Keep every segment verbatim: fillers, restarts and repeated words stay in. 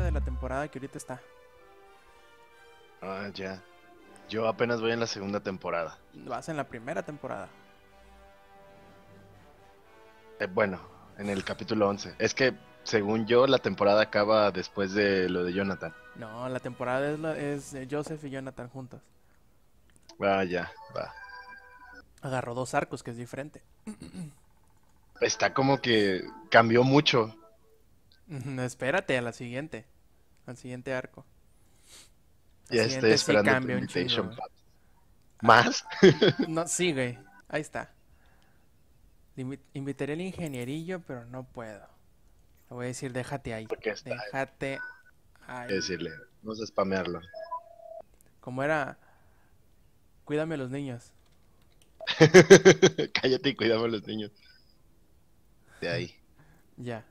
De la temporada que ahorita está. Ah, ya. Yo apenas voy en la segunda temporada. Vas en la primera temporada. Eh, bueno, en el capítulo once. Es que, según yo, la temporada acaba después de lo de Jonathan. No, la temporada es, la, es Joseph y Jonathan juntos. Ah, ya, va. Agarró dos arcos, que es diferente. Está como que cambió mucho. Espérate, a la siguiente. Al siguiente arco. Al ya estoy esperando sí tu invitation chido, ¿más? No, sí, güey. Ahí está. Invit Invitaré al ingenierillo, pero no puedo. Le voy a decir, déjate ahí. Está, déjate eh. ahí. Hay decirle, vamos a spamearlo. Como era, cuídame a los niños. Cállate y cuídame a los niños. De ahí. Ya.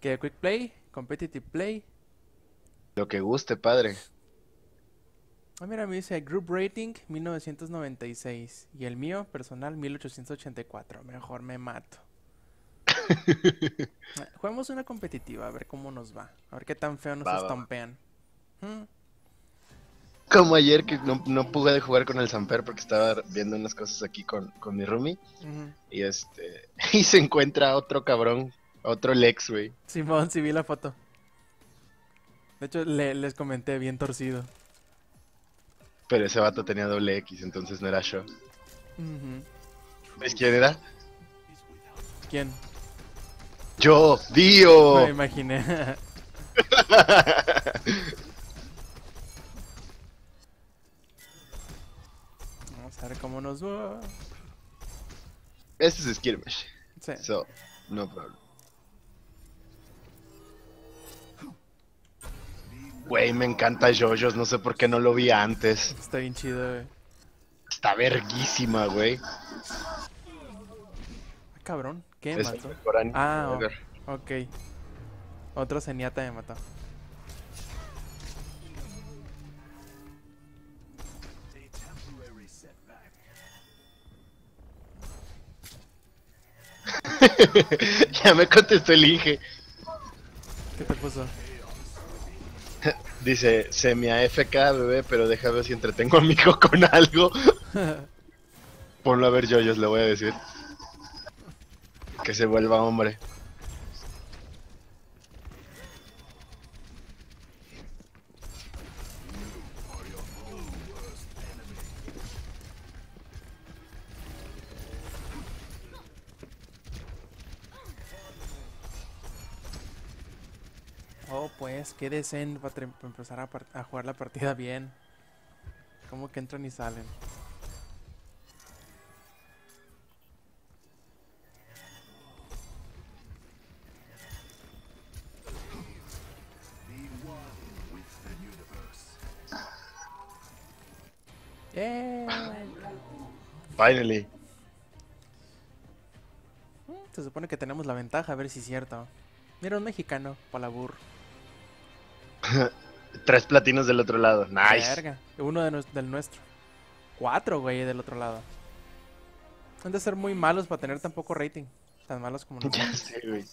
¿Qué? ¿Quick play? ¿Competitive play? Lo que guste, padre. Ah, mira, me dice Group Rating mil novecientos noventa y seis. Y el mío, personal, mil ochocientos ochenta y cuatro. Mejor me mato. Juguemos una competitiva, a ver cómo nos va. A ver qué tan feo nos va, estompean. Va. ¿Mm? Como ayer que no, no pude jugar con el Samper porque estaba viendo unas cosas aquí con, con mi roomie. Uh-huh. Y este y se encuentra otro cabrón. Otro Lex, güey. Simón, sí vi la foto. De hecho, le, les comenté bien torcido. Pero ese vato tenía doble X, entonces no era yo. Uh-huh. ¿Ves quién era? ¿Quién? ¡Yo! ¡Dio! Me imaginé. Vamos a ver cómo nos va. Este es skirmish. Sí. So, no problem. Güey, me encanta JoJo's, no sé por qué no lo vi antes. Está bien chido, güey. Está verguísima, güey. Ah, cabrón, ¿qué me mató? Ah, oh, ok. Otro Zenyatta me mató. Ya me contestó el Inge. ¿Qué te puso? Dice, semi-A F K, bebé, pero deja ver si entretengo a mi hijo con algo. Ponlo a ver JoJo's, le voy a decir. Que se vuelva hombre. Pues qué decen para empezar a, a jugar la partida bien. Como que entran y salen. Yeah. Finally. Se supone que tenemos la ventaja, a ver si es cierto. Mira, un mexicano, palabur. Tres platinos del otro lado, nice. Verga. Uno de no del nuestro. Cuatro, güey, del otro lado. Han de ser muy malos para tener tan poco rating. Tan malos como nosotros. Ya sé, güey.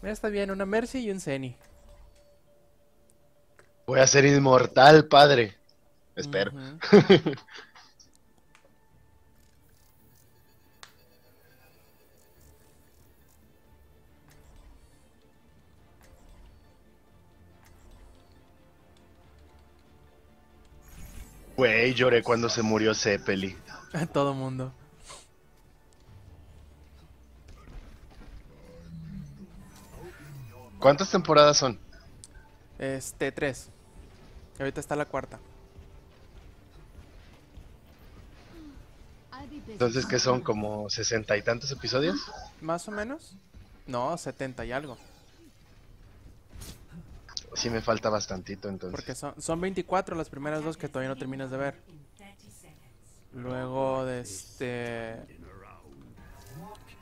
Mira, está bien, una Mercy y un Zeny. Voy a ser inmortal, padre. Espero. Uh-huh. Güey, lloré cuando se murió Zeppeli. A todo mundo. ¿Cuántas temporadas son? Este, tres. Ahorita está la cuarta. Entonces, ¿qué son? ¿Como sesenta y tantos episodios? Más o menos. No, setenta y algo. Sí me falta bastantito, entonces. Porque son, son veinticuatro las primeras dos que todavía no terminas de ver. Luego de este...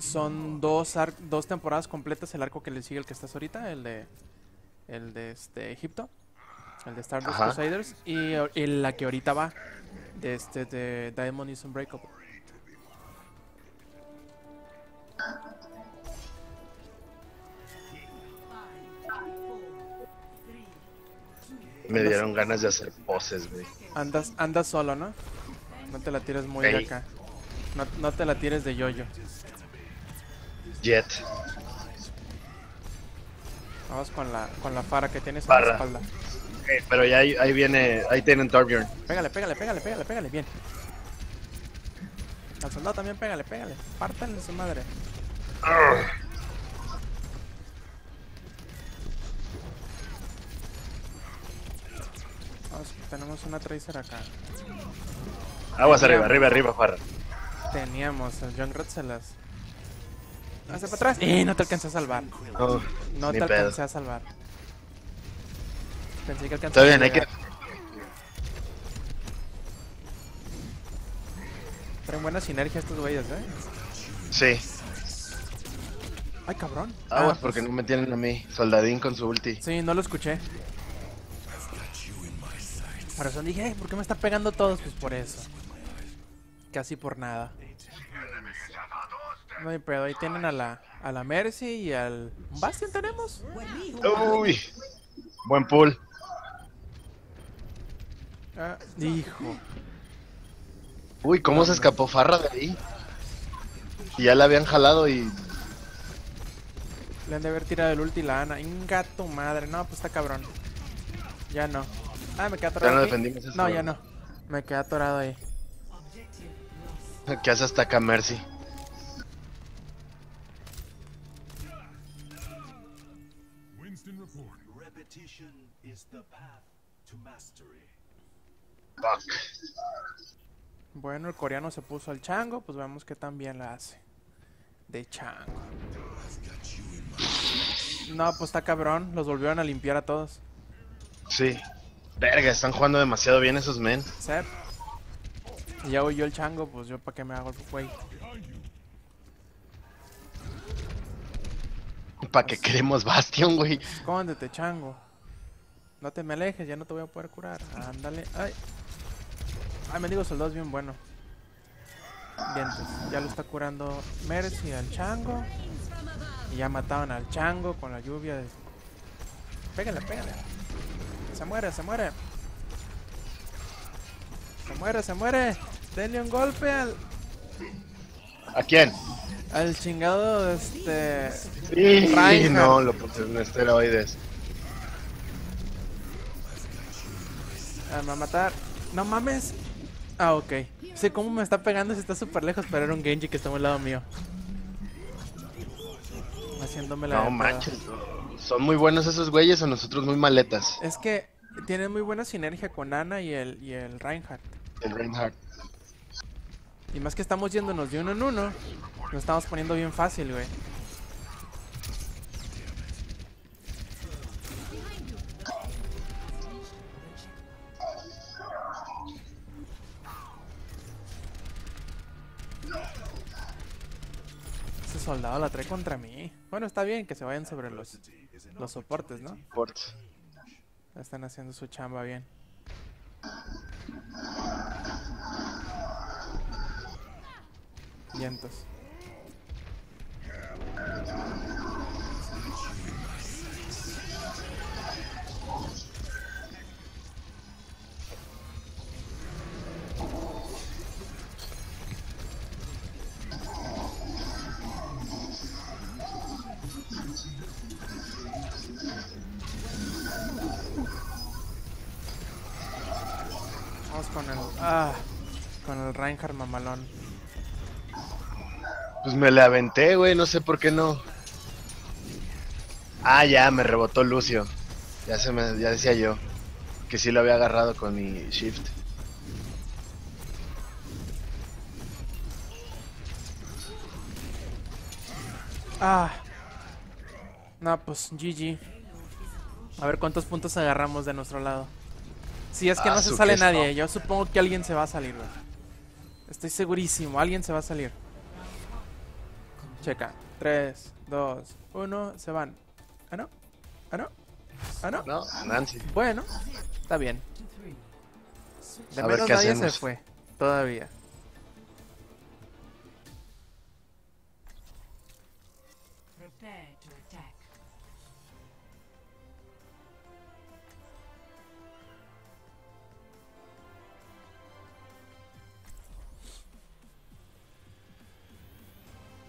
Son dos, ar dos temporadas completas. El arco que le sigue el que estás ahorita. El de... El de este Egipto. El de Stardust Crusaders. Y, y la que ahorita va. De este... De Diamond Is Unbreakable. Me dieron ganas de hacer poses, güey. Andas, andas solo, ¿no? No te la tires muy de acá. No, no te la tires de yoyo. Jet. Vamos con la, con la Pharah que tienes a la espalda. Okay, pero ya ahí, ahí viene, ahí tienen Torbjorn. Pégale, pégale, pégale, pégale, pégale, bien. Al soldado también pégale, pégale. Pártanle su madre. Arr. Tenemos una Tracer acá. Aguas. Teníamos... arriba, arriba, arriba, Pharah. Teníamos, el Junkrat se las... Hace para atrás. ¡Eh! No te alcancé a salvar. No, no te alcancé pedo. a salvar. Pensé que alcancé Está bien, a hay que... Traen buena sinergia estos güeyes, ¿eh? Sí. Ay, cabrón. Aguas, ah, porque pues... no me tienen a mí. Soldadín con su ulti. Sí, no lo escuché. Por eso dije, hey, ¿por qué me están pegando todos? Pues por eso. Casi por nada. No hay pedo, ahí tienen a la, a la Mercy y al... Bastion tenemos. Uy, buen pull. Ah, hijo. Uy, ¿cómo se escapó Pharah de ahí? Y ya la habían jalado y... Le han de haber tirado el ulti y la Ana. Inga tu madre, no, pues está cabrón. Ya no. Ah, me quedé atorado. Ya no defendimos eso. No, ya no. Me quedé atorado ahí. ¿Qué hace hasta acá, Mercy? Fuck. Bueno, el coreano se puso al chango. Pues vemos que también la hace. De chango. No, pues está cabrón. Los volvieron a limpiar a todos. Sí. Verga, están jugando demasiado bien esos men. Sep. Y ya voy yo el chango, pues yo para qué me hago el güey. ¿Para qué queremos Bastion, güey? Escóndete, chango. No te me alejes, ya no te voy a poder curar. Ándale. Ay. Ay, mendigo soldado es bien bueno. Dientes. Ya lo está curando Mercy al chango. Y ya mataban al chango con la lluvia de... Pégale, pégale. Se muere, se muere. Se muere, se muere. Denle un golpe al... ¿A quién? Al chingado, este... Sí, Reinhardt. No, lo puse en esteroides. Ah, me va a matar. No mames. Ah, ok. Sé cómo me está pegando si está súper lejos, pero era un Genji que está a un lado mío. Haciéndome la... No manches. Son muy buenos esos güeyes, o nosotros muy maletas. Es que tienen muy buena sinergia con Ana y el, y el Reinhardt. El Reinhardt. Y más que estamos yéndonos de uno en uno, nos estamos poniendo bien fácil, güey. Ese soldado la trae contra mí. Bueno, está bien que se vayan sobre los... Los soportes, ¿no? Soportes. Están haciendo su chamba bien. Vientos. Con el... Ah, con el Reinhardt mamalón. Pues me la aventé, güey, no sé por qué no. Ah, ya, me rebotó Lucio. Ya se me... Ya decía yo que sí lo había agarrado con mi shift. Ah. No, pues G G. A ver cuántos puntos agarramos de nuestro lado. Si sí, es que ah, no se sale nadie, no. Yo supongo que alguien se va a salir, güey. Estoy segurísimo, alguien se va a salir. Checa, tres, dos, uno, se van. ¿Ah, no? ¿Ah, no? ¿Ah, no? No, Nancy. Bueno, está bien. De a menos ver qué nadie hacemos. Se fue, todavía.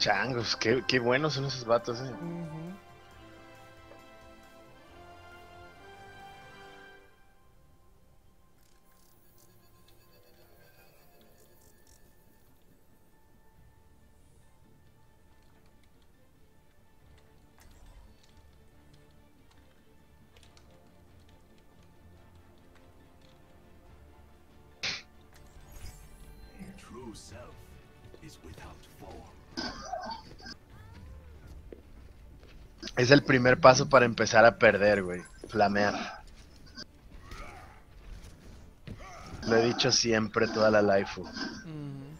Changos, qué, qué buenos son esos vatos, eh. Uh-huh. Es el primer paso para empezar a perder, güey. Flamear. Lo he dicho siempre toda la life. Mm.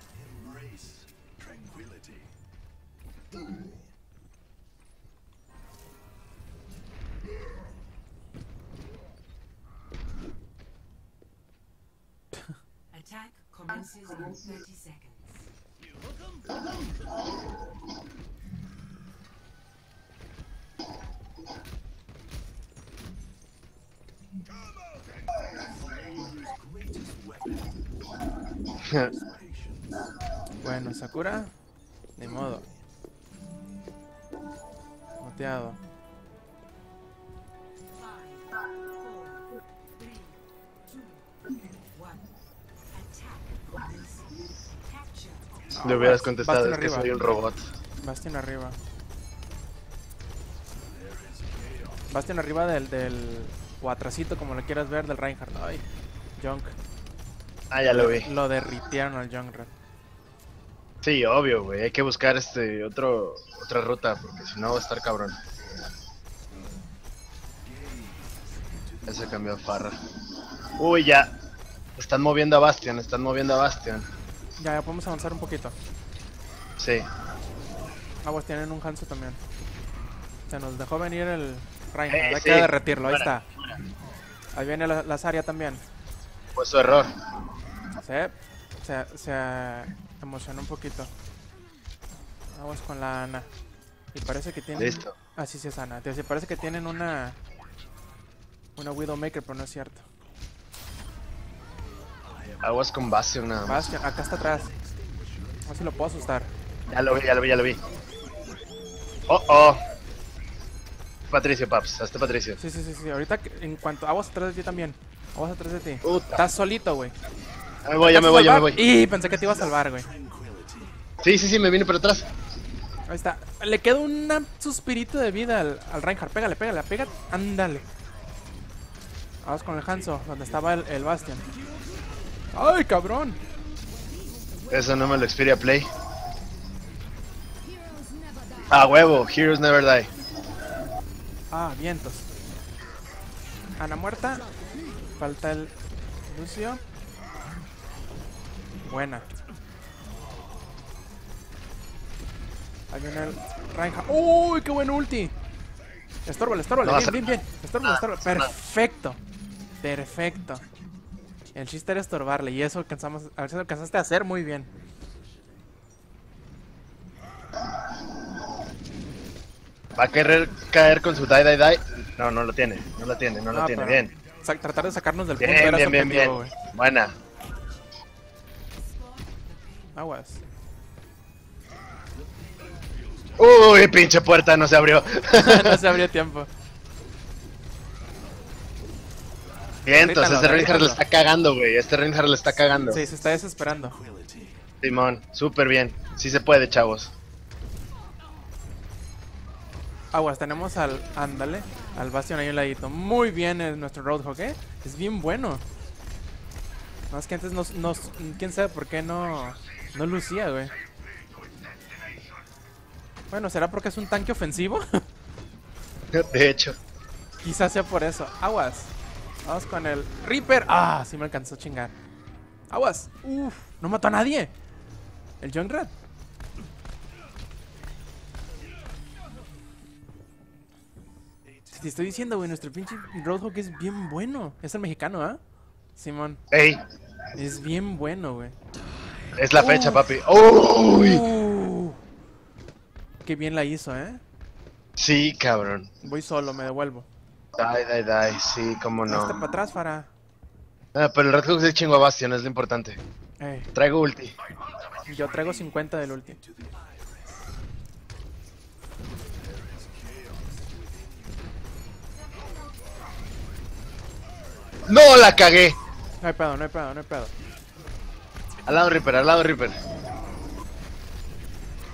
Attack commences in thirty seconds. Bueno, Sakura, de modo. Moteado. Le hubieras contestado, Bastion es arriba. Que soy un robot. Bastion arriba. Bastion arriba del, del... o atrasito, como lo quieras ver, del Reinhardt. Ay, Junk. Ah, ya lo vi. Lo derritieron al Junkrat. Sí, obvio, güey. Hay que buscar este otro otra ruta, porque si no va a estar cabrón. Ya se cambió a Pharah. Uy, ya. Están moviendo a Bastion, están moviendo a Bastion. Ya, ya podemos avanzar un poquito. Sí. Ah, pues tienen un Hanzo también. Se nos dejó venir el Reinhardt. Eh, hay sí. que derretirlo, ahí para, está. Para. Ahí viene la, la Zarya también. Fue su error. Se, se, se emocionó un poquito. Vamos con la Ana. Y parece que tienen... Listo. Ah, sí, sí es Ana. Entonces, parece que tienen una... Una Widowmaker, pero no es cierto. Aguas con Bastion nada más. Bastion, acá está atrás. A ver si lo puedo asustar. Ya lo vi, ya lo vi, ya lo vi. Oh, oh. Patricio, paps. Hasta Patricio. Sí, sí, sí, sí. Ahorita, en cuanto... Aguas atrás de ti también. Aguas atrás de ti. Puta. Estás solito, güey. Ya me voy, ya me voy, ya me voy. Y pensé que te iba a salvar, güey. Sí, sí, sí, me vine por atrás. Ahí está. Le queda un suspirito de vida al, al Reinhardt. Pégale, pégale, pégale. Ándale. Vamos con el Hanzo, donde estaba el, el Bastion. ¡Ay, cabrón! Eso no me lo Xperia Play. Ah, huevo. Heroes never die. Ah, vientos. Ana muerta. Falta el Lucio. Buena. Ahí viene el Reinhardt. ¡Uy, qué buen ulti! Estórbale, estórbale, no, bien, bien, bien. Estórbale, estórbale. Perfecto. Perfecto. El chiste era estorbarle y eso alcanzamos, a ver si lo alcanzaste a hacer muy bien. Va a querer caer con su die, die, die. No, no lo tiene, no lo tiene, no, no lo tiene. Bien. Tratar de sacarnos del punto bien, era bien, bien, bien. Buena. Aguas. Uy, pinche puerta, no se abrió. No se abrió tiempo. Bien, entonces este Reinhardt le está cagando, güey. Este Reinhardt le está cagando. Sí, se está desesperando. Simón, súper bien. Sí se puede, chavos. Aguas, tenemos al... Ándale, al Bastion ahí un ladito. Muy bien el, nuestro Roadhog, ¿eh? Es bien bueno. Más que antes nos... nos quién sabe por qué no... No lucía, güey. Bueno, ¿será porque es un tanque ofensivo? De hecho. Quizás sea por eso. Aguas. Vamos con el Reaper. Ah, sí me alcanzó a chingar. Aguas. Uf, no mató a nadie. El Junkrat. Te estoy diciendo, güey, nuestro pinche Roadhog es bien bueno. Es el mexicano, ¿ah? ¿eh? Simón. Ey. Es bien bueno, güey. Es la fecha, uh, papi. ¡Uy! Uh, qué bien la hizo, ¿eh? Sí, cabrón. Voy solo, me devuelvo. Die, die, die. Sí, cómo no. Está para atrás, Pharah. Ah, pero el Roadhog es el chingo a Bastion, es lo importante. Ey. Traigo ulti. Yo traigo cincuenta del ulti. ¡No, la cagué! No hay pedo, no hay pedo, no hay pedo. Al lado Reaper, al lado Reaper.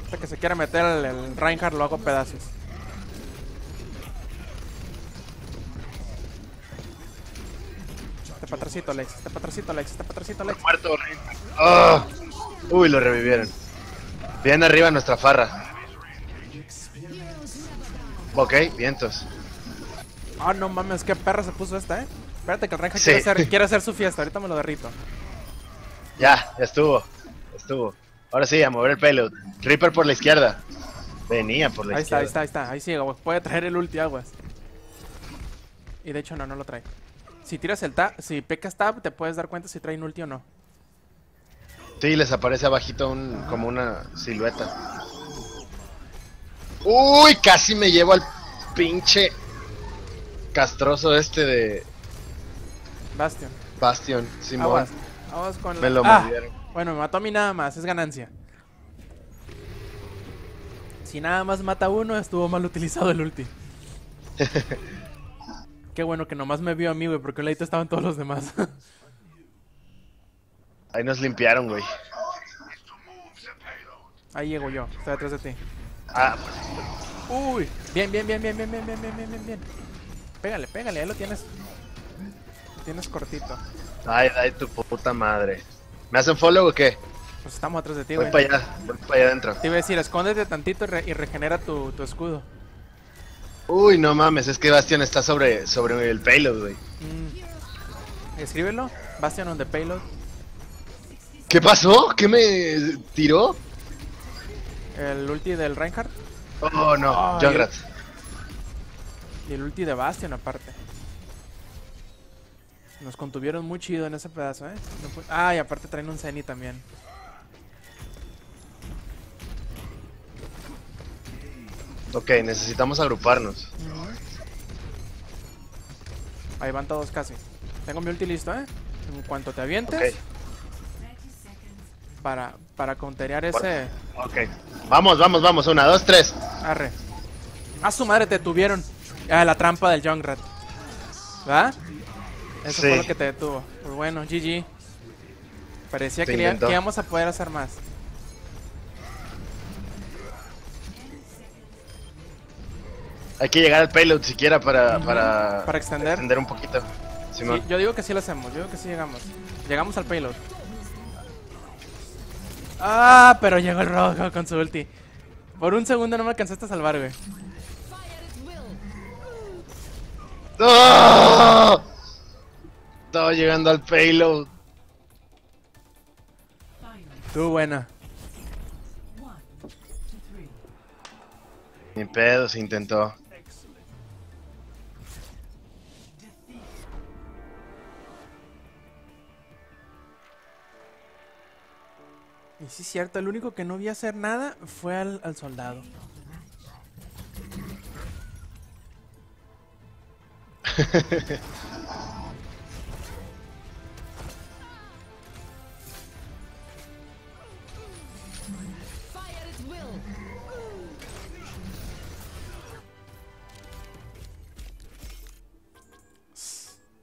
Hasta que se quiera meter el, el Reinhardt lo hago pedazos. Este patracito, Lex, este patracito, Lex, este patracito, Lex. Muerto, Reinhardt. Oh. Uy, lo revivieron. Bien arriba nuestra Pharah. Ok, vientos. Ah, oh, no mames, qué perra se puso esta, eh. Espérate que el Reinhardt sí. quiere, hacer, quiere hacer su fiesta, ahorita me lo derrito. Ya, ya estuvo, estuvo. Ahora sí, a mover el pelo. Reaper por la izquierda. Venía por la ahí izquierda. Ahí está, ahí está, ahí está. Ahí sí, aguas. Puede traer el ulti, aguas. Y de hecho no, no lo trae. Si tiras el tab, si pecas tab, te puedes dar cuenta si trae un ulti o no. Sí, les aparece abajito un, como una silueta. Uy, casi me llevo al pinche castroso este de... Bastion. Bastion, Simón. Aguas. Aguas con me lo ah. movieron. Bueno, me mató a mí nada más, es ganancia. Si nada más mata a uno, estuvo mal utilizado el ulti. Qué bueno que nomás me vio a mí, güey, porque el leito estaban todos los demás. Ahí nos limpiaron, güey. Ahí llego yo, estoy detrás de ti. Ah. Uy, bien, bien, bien, bien, bien, bien, bien, bien, bien, bien. Pégale, pégale, ahí lo tienes. Lo tienes cortito. Ay, ay, tu puta madre. ¿Me hacen follow o qué? Pues estamos atrás de ti, güey. Voy para allá, voy para allá adentro. Te iba a decir, escóndete tantito y, re y regenera tu, tu escudo. Uy, no mames, es que Bastion está sobre, sobre el payload, güey. Mm. Escríbelo, Bastion on the payload. ¿Qué pasó? ¿Qué me tiró? ¿El ulti del Reinhardt? Oh, no, oh, Junkrat. Y el ulti de Bastion aparte. Nos contuvieron muy chido en ese pedazo, eh. No fue... Ah, y aparte traen un Zenny también. Ok, necesitamos agruparnos. Uh-huh. Ahí van todos casi. Tengo mi ulti listo, eh. En cuanto te avientes. Okay. Para, para counterear ese... Ok. Vamos, vamos, vamos. Una, dos, tres. Arre. A su madre te tuvieron. Ah, la trampa del Junkrat. ¿Verdad? Eso sí. Fue lo que te detuvo. Pues bueno, G G. Parecía que, le, que íbamos a poder hacer más. Hay que llegar al payload siquiera para, uh-huh. para, para extender. extender un poquito. Sí, yo digo que sí lo hacemos, yo digo que sí llegamos. Llegamos al payload. Ah, pero llegó el rojo con su ulti. Por un segundo no me alcanzaste a salvar, güey. ¡Oh! Estaba llegando al payload. Tú buena. Ni pedo, se intentó. Y sí es cierto, el único que no vi hacer nada fue al, al soldado.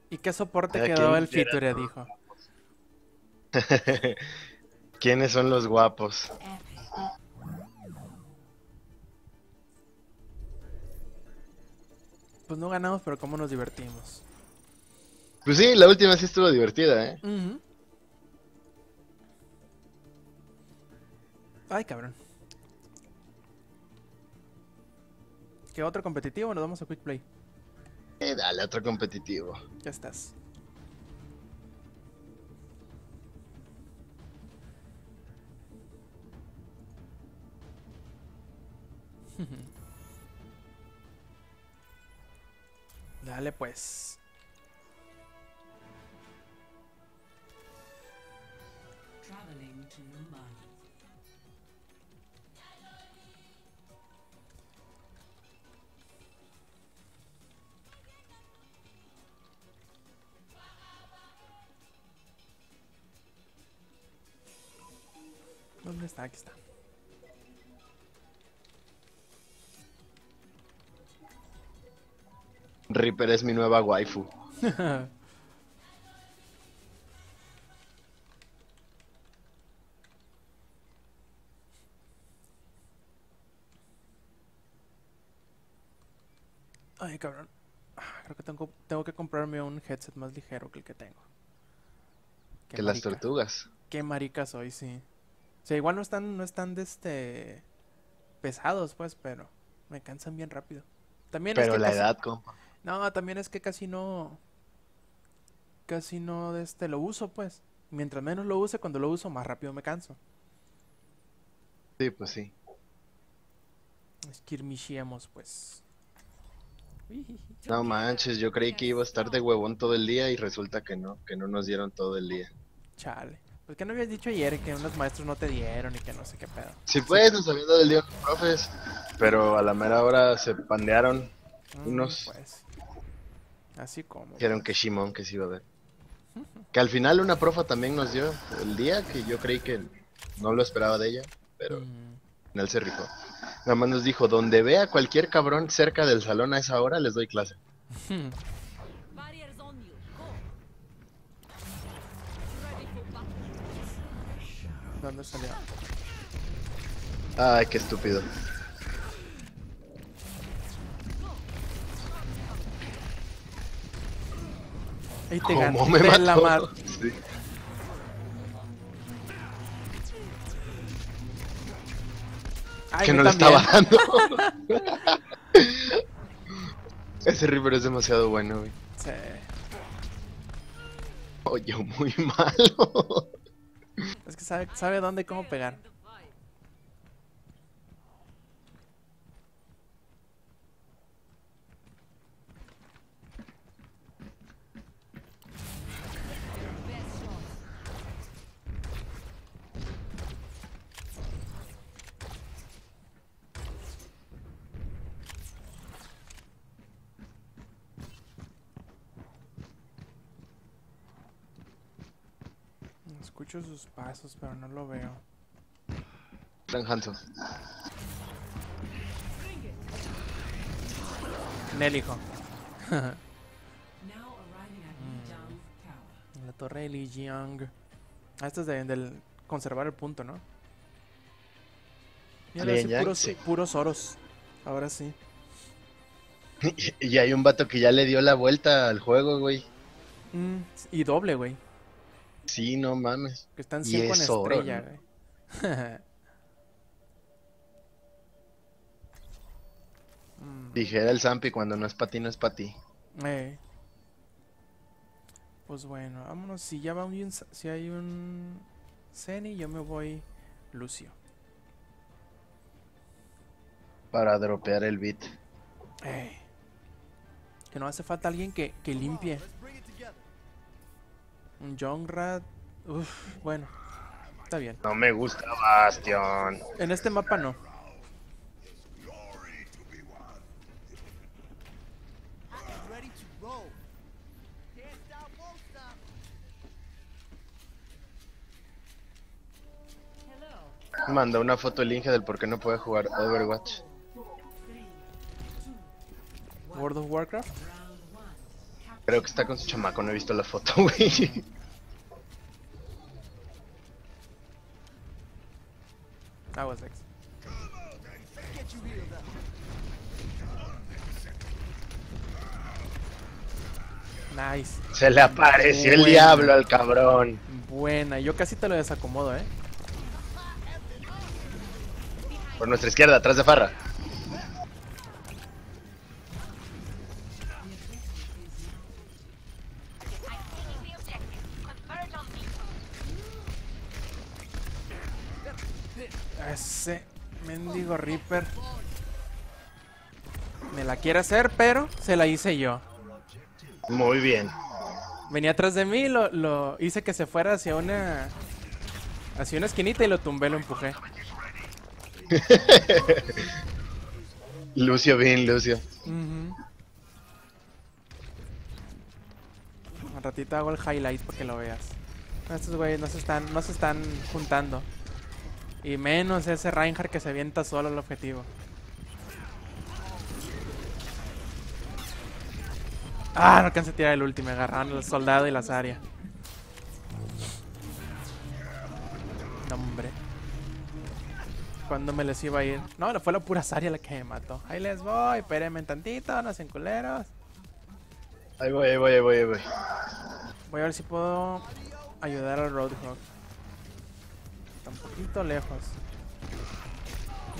¿Y qué soporte ah, quedó el feature? Dijo. ¿Quiénes son los guapos? Pues no ganamos, pero cómo nos divertimos. Pues sí, la última sí estuvo divertida, ¿eh? Uh-huh. Ay, cabrón. ¿Qué otro competitivo? Nos vamos a Quick Play. Eh, dale, otro competitivo. Ya estás. Dale pues. ¿Dónde está? Aquí está. Reaper es mi nueva waifu. Ay, cabrón. Creo que tengo, tengo que comprarme un headset más ligero que el que tengo. Qué que marica. Las tortugas. Qué marica soy, sí. O sea, igual no están, no están de este... pesados, pues, pero me cansan bien rápido. También pero es que la casi... edad, compa. No, también es que casi no... Casi no de este lo uso, pues. Mientras menos lo use, cuando lo uso, más rápido me canso. Sí, pues sí. Esquirmishiemos, pues. No manches, yo creí que iba a estar de huevón todo el día y resulta que no, que no nos dieron todo el día. Chale. ¿Por qué no habías dicho ayer que unos maestros no te dieron y que no sé qué pedo? Sí, pues, nos habían dado el día los profes, pero a la mera hora se pandearon mm, unos. Pues. Así como. Dijeron pues. Que Shimon que sí iba a ver. Que al final una profa también nos dio el día que yo creí que no lo esperaba de ella, pero mm. en él se rifó. Nada más nos dijo, donde vea cualquier cabrón cerca del salón a esa hora, les doy clase. ¿Dónde salió? Ay, qué estúpido. Ahí te ganó, me mató. La mar. Sí. Ay, que no también. Le estaba dando. Ese Reaper es demasiado bueno, güey. Sí. Oye, muy malo. Es que sabe, sabe dónde y cómo pegar. Escucho sus pasos, pero no lo veo. Gran Hanzo. Nel, hijo. La torre de Lijiang. Ah, esto es de, del conservar el punto, ¿no? Mira, sí, puros, sí. puros oros. Ahora sí. Y, y hay un vato que ya le dio la vuelta al juego, güey. Mm, y doble, güey. Sí, no mames. Que están cinco en estrella, güey. ¿No? Dijera el Zampi, cuando no es para ti, no es para ti. Eh. Pues bueno, vámonos. Si ya va un, si hay un Zeni, yo me voy Lucio. Para dropear el beat. Eh. Que no hace falta alguien que, que limpie. Un Junkrat, uff, bueno, está bien. No me gusta Bastion. En este mapa no. Manda una foto el Inge del por qué no puede jugar Overwatch. World of Warcraft. Creo que está con su chamaco, no he visto la foto, güey. Ah, was next. Nice. Se le apareció Buena. El diablo al cabrón. Buena, yo casi te lo desacomodo, eh. Por nuestra izquierda, atrás de Pharah. Ese mendigo Reaper me la quiere hacer, pero se la hice yo. Muy bien. Venía atrás de mí, lo, lo hice que se fuera hacia una hacia una esquinita y lo tumbé, lo empujé. Lucio, bien, Lucio. Uh-huh. Un ratito hago el highlight para que lo veas. Estos güeyes no se están, no se están juntando. Y menos ese Reinhardt que se avienta solo al objetivo. Ah, no alcancé a tirar el último. Agarraron al soldado y la Zarya. No, hombre. cuando me les iba a ir. No, no fue la pura Zarya la que me mató. Ahí les voy, espérenme tantito, no sean culeros. Ahí voy, ahí voy, ahí voy, ahí voy. Voy a ver si puedo ayudar al Roadhog. Está un poquito lejos.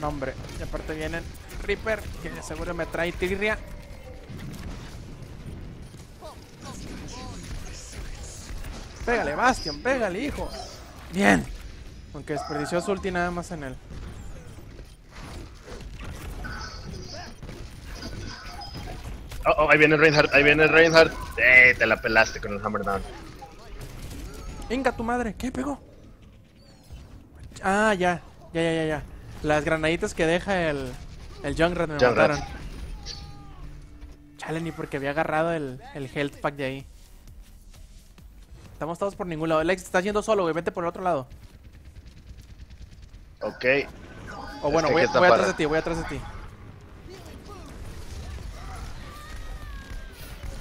No, hombre. Y aparte vienen Reaper, que seguro me trae tirria. Pégale, Bastion, pégale, hijo. Bien. Aunque desperdició su ulti nada más en él. Oh, oh, ahí viene Reinhardt, ahí viene Reinhardt. Eh, te la pelaste con el hammer down. Venga tu madre, ¿qué pegó? Ah, ya, ya, ya, ya, ya. Las granaditas que deja el, el Junkrat me Junkrat. mataron. Chale, ni porque había agarrado el, el health pack de ahí. Estamos todos por ningún lado. Lex, estás yendo solo, güey, vete por el otro lado. Ok. O bueno, voy, voy atrás de ti, voy atrás de ti.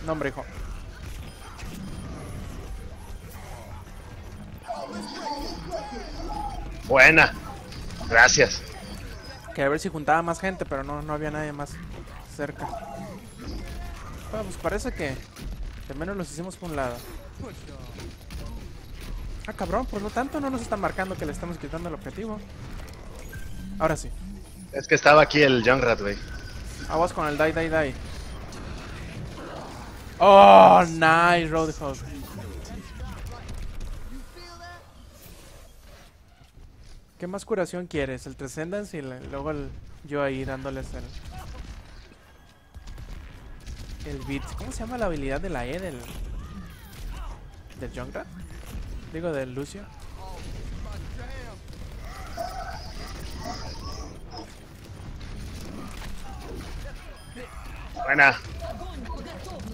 No, hombre, hijo. Buena. Gracias. Que a ver si juntaba más gente, pero no, no había nadie más cerca. Bueno, pues parece que al menos los hicimos por un lado. Ah, cabrón, por lo tanto no nos está marcando que le estamos quitando el objetivo. Ahora sí. Es que estaba aquí el Junkrat, güey. Aguas con el die, die, die. Oh, nice, Roadhog. ¿Qué más curación quieres? El Transcendence y la, luego el, yo ahí dándoles el... El beat. ¿Cómo se llama la habilidad de la E del... del Junkrat? Digo, del Lucio. Buena.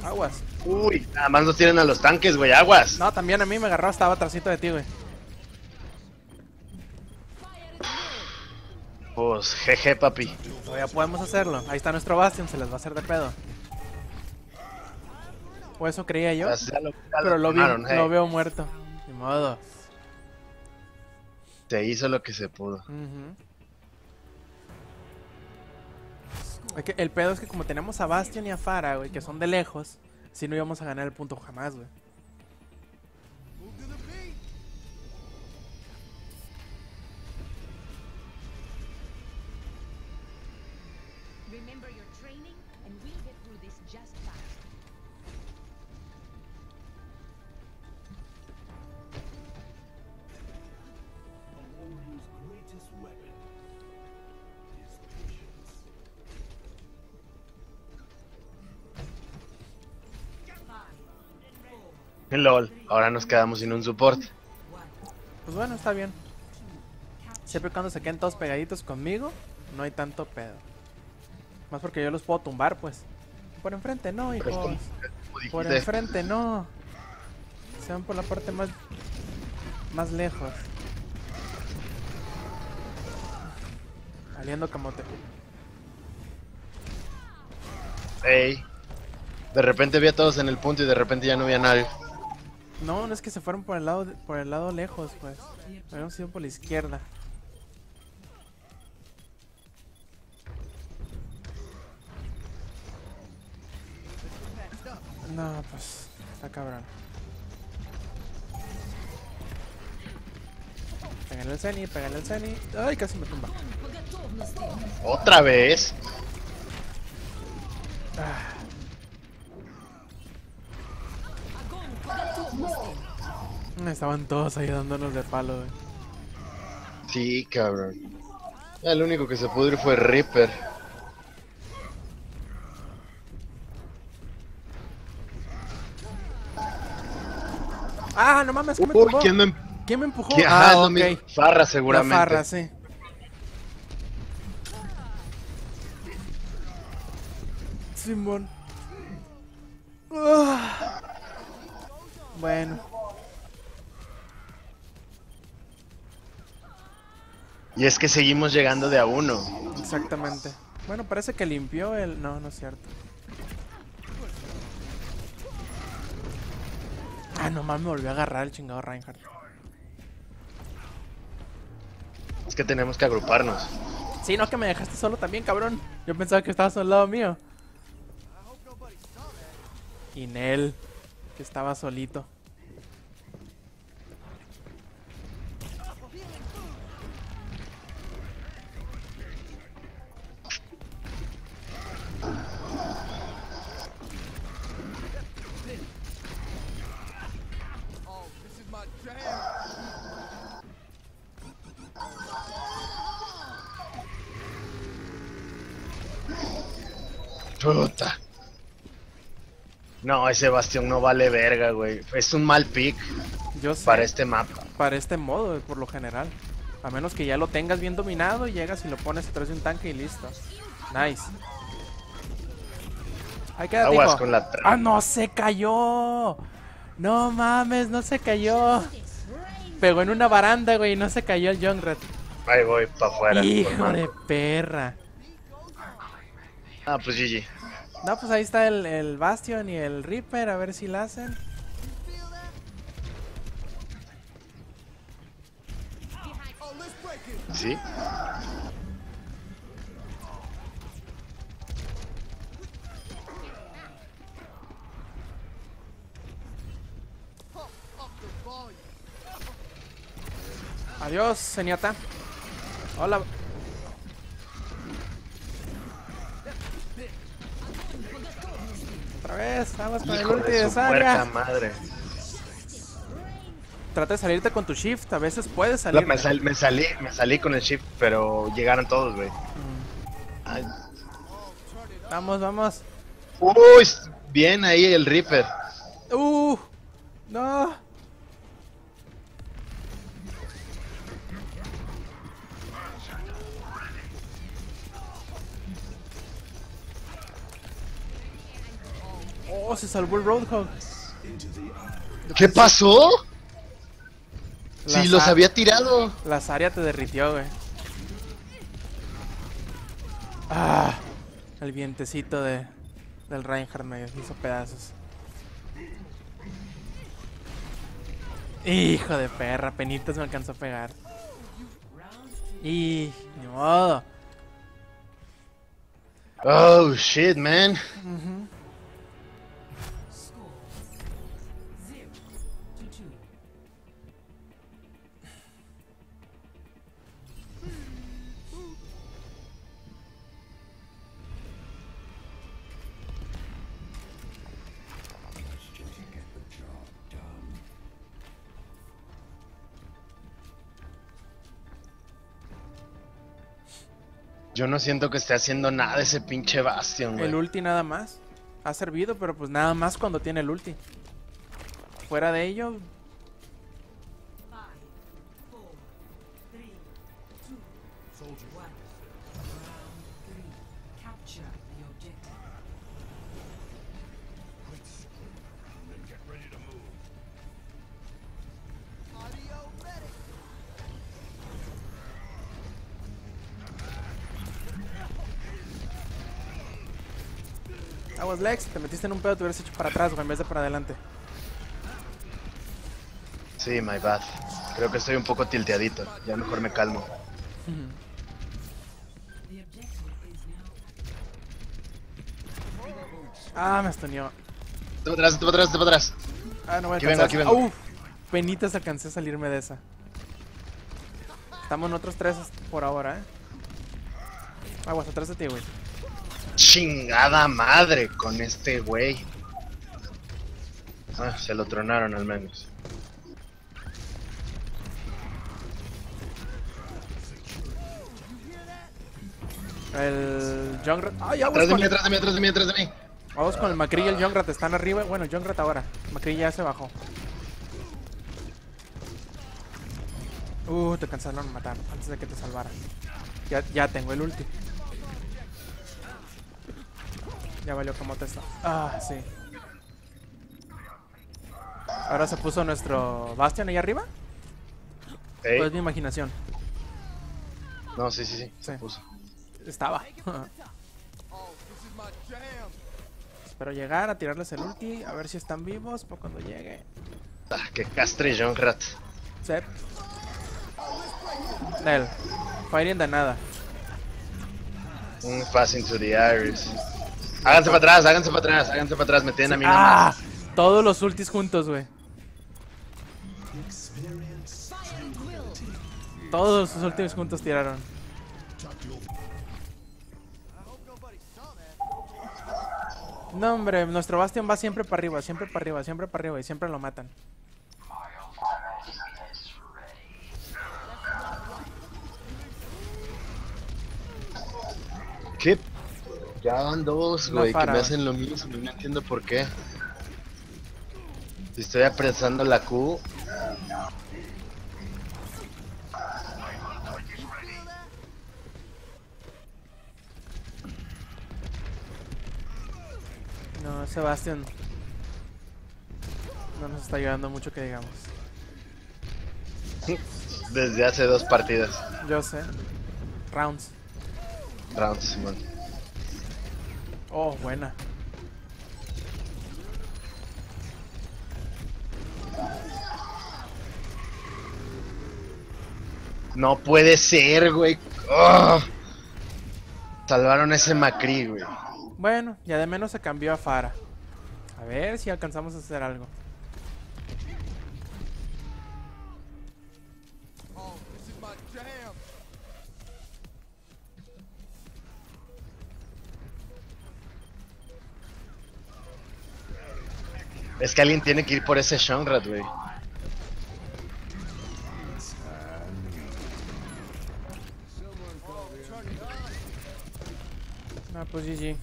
Aguas. Uy, nada más nos tienen a los tanques, güey, aguas. No, también a mí me agarró, estaba atrasito de ti, güey. Pues, jeje, papi. Pero ya podemos hacerlo. Ahí está nuestro Bastion, se les va a hacer de pedo. O eso creía yo. Pues ya lo, ya pero lo, tomaron, vi, hey. Lo veo muerto. De modo. Se hizo lo que se pudo. Uh-huh. Okay, el pedo es que como tenemos a Bastion y a Pharah, güey, que son de lejos, si no íbamos a ganar el punto jamás, güey. LOL, ahora nos quedamos sin un support. Pues bueno, está bien. Siempre cuando se queden todos pegaditos conmigo, no hay tanto pedo. Más porque yo los puedo tumbar, pues. Por enfrente no, hijos. Como, como por enfrente no. Se van por la parte más, más lejos. Saliendo camote. Ey. De repente vi a todos en el punto y de repente ya no vi a nadie. No, no es que se fueron por el lado por el lado lejos, pues. Habíamos ido por la izquierda. No, pues, está cabrón. Pégale al Zeni, pégale al Zeni. Ay, casi me tumba. ¿Otra vez? Ah. Estaban todos ayudándonos de palo, güey. Sí, cabrón. El único que se pudo ir fue Reaper. Ah, no mames, ¿qué me empujó? ¿Quién me, ¿Quién me empujó? ¿Qué? Ah, ah, okay. No, Pharah seguramente. La Pharah, sí. Simón. Uh. Bueno. Y es que seguimos llegando de a uno. Exactamente. Bueno, parece que limpió el... No, no es cierto. Ah, nomás me volvió a agarrar el chingado Reinhardt. Es que tenemos que agruparnos. Sí, no, que me dejaste solo también, cabrón. Yo pensaba que estabas al lado mío. Y Nel, que estaba solito. Puta. No, ese Bastión no vale verga, güey. Es un mal pick. Yo sé, para este mapa. Para este modo, por lo general. A menos que ya lo tengas bien dominado y llegas y lo pones atrás de un tanque y listo. Nice. Ahí queda, aguas con la trampa. ¡Ah, no se cayó! No mames, no se cayó. Pegó en una baranda, güey, y no se cayó el Junkrat. Ahí voy, pa' afuera. Hijo de perra. Ah, pues G G. No, pues ahí está el, el Bastion y el Reaper, a ver si la hacen. Sí. Adiós, Zenyatta. Hola. Otra vez, vamos con el ulti de Zarya. Madre. Trata de salirte con tu shift, a veces puedes salir. No, me, sal, me salí, me salí con el shift, pero llegaron todos, güey. Mm. Vamos, vamos. Uy, bien ahí el Reaper. Uh, no. Oh, se salvó el Roadhog. ¿Qué pasó? Si los había tirado. La Zarya te derritió, güey. Ah, el vientecito de, del Reinhardt me hizo pedazos. Hijo de perra, penitas me alcanzó a pegar. Y ni modo. Oh shit, man. Uh-huh. Yo no siento que esté haciendo nada ese pinche Bastion, güey. El ulti nada más. Ha servido, pero pues nada más cuando tiene el ulti. Fuera de ello... Aguas, Lex, te metiste en un pedo, te hubieras hecho para atrás, güey, en vez de para adelante. Sí, my bad. Creo que estoy un poco tilteadito. Ya mejor me calmo. Ah, me estuneó. Te para atrás, te para atrás, te para atrás. Ah, no voy a alcanzar. Aquí vengo, aquí vengo. Uf, penitas alcancé a salirme de esa. Estamos en otros tres por ahora, eh. Aguas, atrás de ti, güey. Chingada madre con este güey. Ah, se lo tronaron al menos. El Junkrat. ¡Ay, aguas! Atrás de mí, atrás de mí, atrás de mí, atrás de mí. Vamos con el McCree y el Junkrat, están arriba. Bueno, el Junkrat ahora. McCree ya se bajó. Uh, te cansaron de matar antes de que te salvaran. Ya, ya tengo el ulti. Ya valió como testa. Ah, sí. Ahora se puso nuestro Bastion ahí arriba. Hey. Pues es mi imaginación. No, sí, sí, sí. Se sí. puso. Estaba. Espero llegar a tirarles el ulti. A ver si están vivos para cuando llegue. Ah, que castre Junkrat. Sep. Nel. Fire in the nada. Un passing to the iris. Háganse para atrás, háganse para atrás, háganse para atrás, me tienen a mí nomás. Ah, todos los ultis juntos, güey. Todos sus últimos juntos tiraron. No, hombre, nuestro Bastion va siempre para arriba, siempre para arriba, siempre para arriba y siempre lo matan. ¿Qué? Ya van dos, güey, que me hacen lo mismo, no entiendo por qué. Si estoy apresando la Q. No, Sebastián no nos está ayudando mucho que digamos. Desde hace dos partidas. Yo sé. Rounds. Rounds, Simón. Oh, buena. No puede ser, güey. ¡Oh! Salvaron ese McCree, güey. Bueno, ya de menos se cambió a Pharah. A ver si alcanzamos a hacer algo. Oh, this is my jam. Es que alguien tiene que ir por ese Junkrat, güey. Ah, pues G G.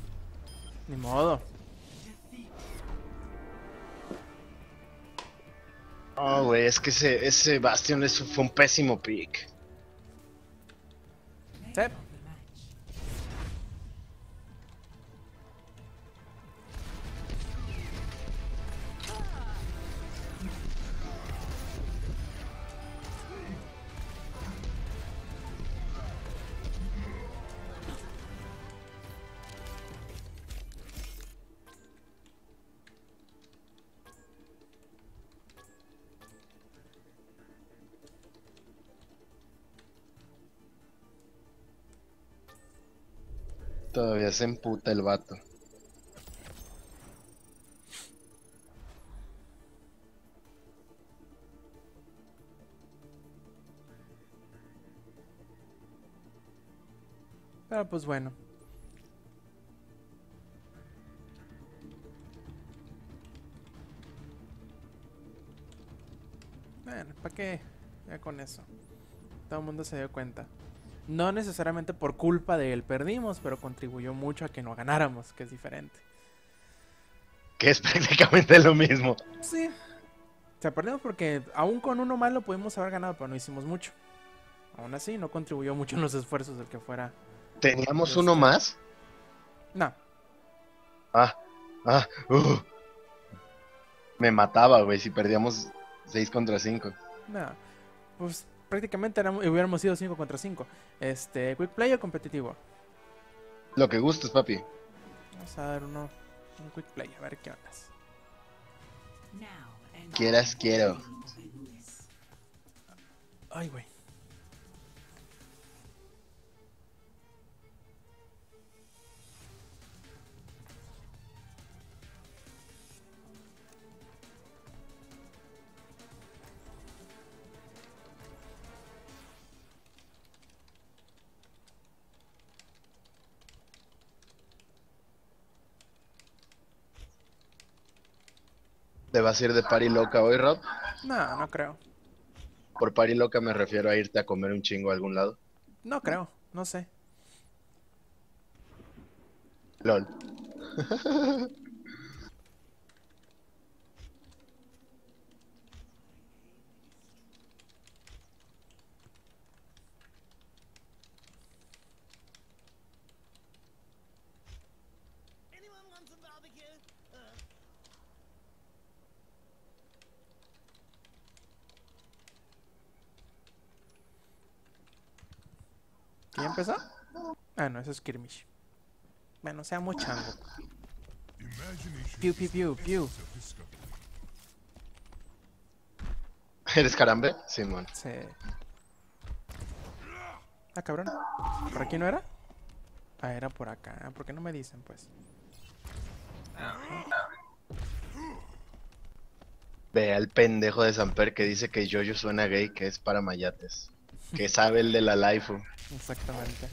Ni modo. Oh, güey, es que ese, ese Bastion es, fue un pésimo pick. Sí. Todavía se emputa el vato. Pero pues bueno. Bueno, ¿para qué? Ya con eso. Todo el mundo se dio cuenta. No necesariamente por culpa de él perdimos, pero contribuyó mucho a que no ganáramos, que es diferente. Que es prácticamente lo mismo. Sí. O sea, perdimos porque aún con uno más lo pudimos haber ganado, pero no hicimos mucho. Aún así, no contribuyó mucho en los esfuerzos del que fuera. ¿Teníamos uno más? No. Ah, ah, uh. Me mataba, güey, si perdíamos seis contra cinco. No, pues... prácticamente éramos, hubiéramos sido cinco contra cinco. Este, ¿quick play o competitivo? Lo que gustes, papi. Vamos a dar uno, un quick play, a ver qué andas. Quieras, quiero. Ay, güey. ¿Te vas a ir de party loca hoy, Rob? No, no creo. Por party loca me refiero a irte a comer un chingo a algún lado. No creo, no sé. LOL. ¿Ya empezó? Ah, no, eso es skirmish. Bueno, seamos chango. Piu, piu, piu, piu. ¿Eres carambe? Simón. Sí. Ah, cabrón. ¿Por aquí no era? Ah, era por acá. ¿Por qué no me dicen, pues? Ve al pendejo de Samper que dice que Jojo suena gay, que es para mayates. Que sabe el de la laifu. Exactamente.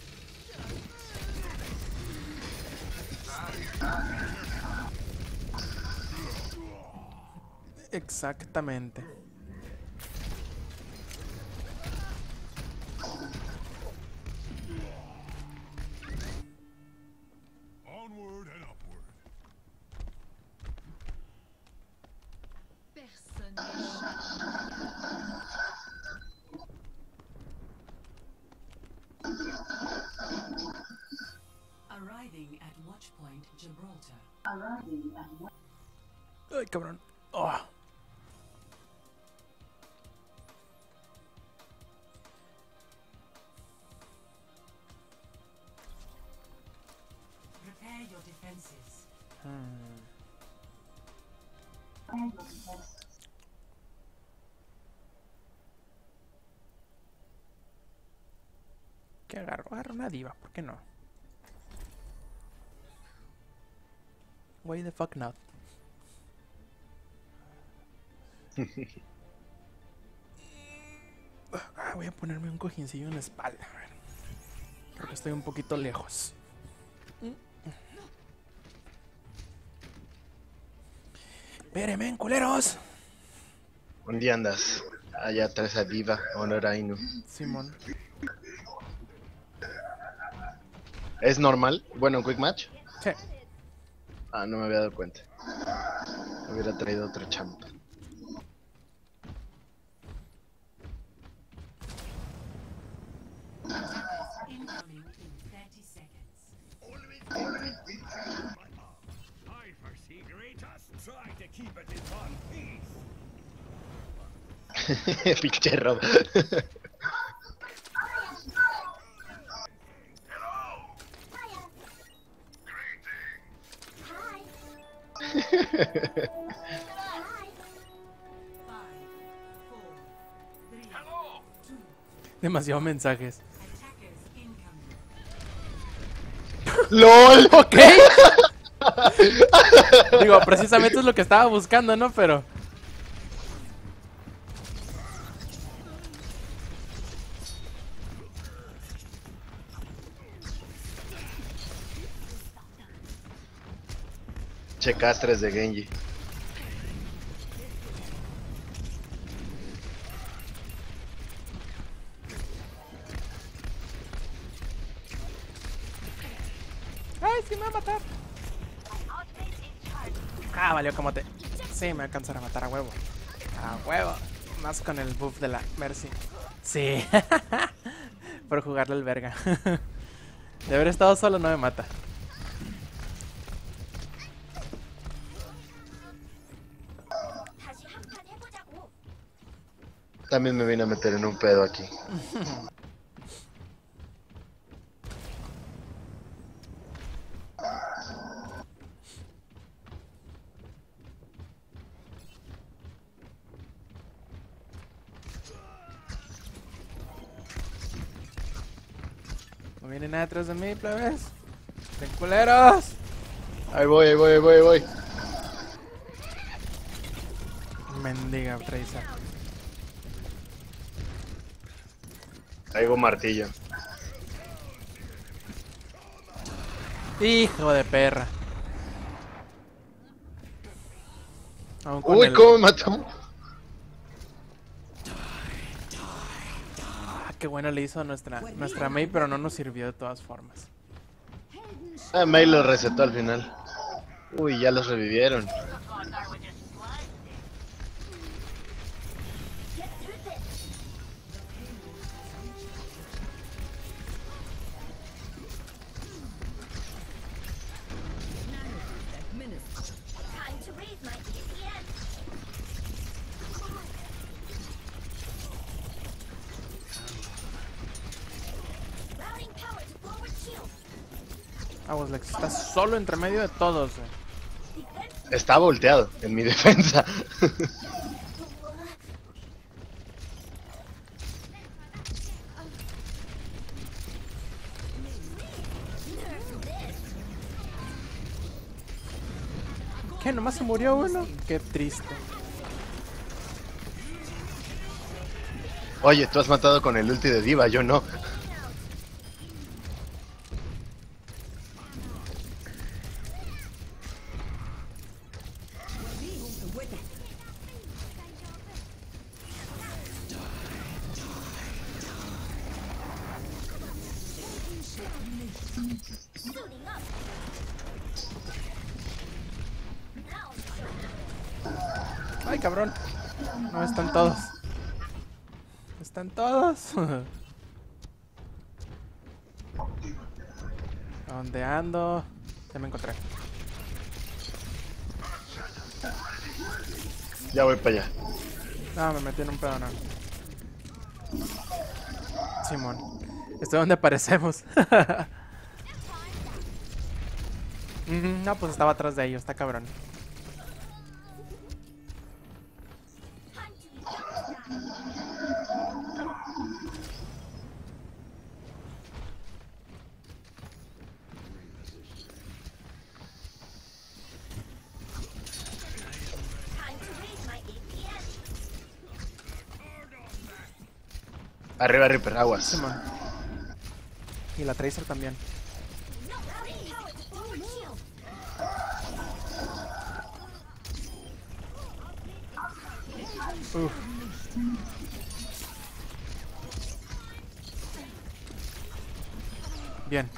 Exactamente. Ay, cabrón. Oh. Prepare your defenses. Hmm. ¿Qué agarro? Agarro una diva, ¿por qué no? Why the fuck not? Ah, voy a ponerme un cojincillo en la espalda. A ver. Porque estoy un poquito lejos. Espérenme, culeros. ¿Dónde andas? Allá atrás a D.Va, honor a Inu. Simón. ¿Es normal? Bueno, un quick match. Sí. Ah, no me había dado cuenta. Me hubiera traído otro champa. Pinche Rob. Demasiados mensajes. LOL, ok. Digo, precisamente es lo que estaba buscando, ¿no? Pero castres de Genji. Ay, sí me va a matar. Ah, valió como te. Sí, me va a alcanzar a matar a huevo. A huevo. Más con el buff de la Mercy. Sí. Por jugarle al verga. De haber estado solo no me mata. También me vine a meter en un pedo aquí. No viene nada atrás de mí, plebes. ¡Ten culeros! Ahí voy, ahí voy, ahí voy, ahí voy. Mendiga, Tracer. Traigo martillo. Hijo de perra. Uy, el... cómo me mató. Ah, qué bueno le hizo a nuestra, nuestra Mei, pero no nos sirvió de todas formas. Ah, Mei lo resetó al final. Uy, ya los revivieron. Like, está solo entre medio de todos. Eh. Está volteado en mi defensa. ¿Qué? ¿Nomás se murió uno? Qué triste. Oye, tú has matado con el ulti de D.Va, yo no. Ay, cabrón. No, están todos. Están todos. ¿Dónde ando? Ya me encontré. Ya voy para allá. No, me metí en un pedo, no. Simón. Estoy donde aparecemos. No, pues estaba atrás de ellos, está cabrón. Arriba Reaper, aguas. Sí, y la Tracer también. Uf. Bien.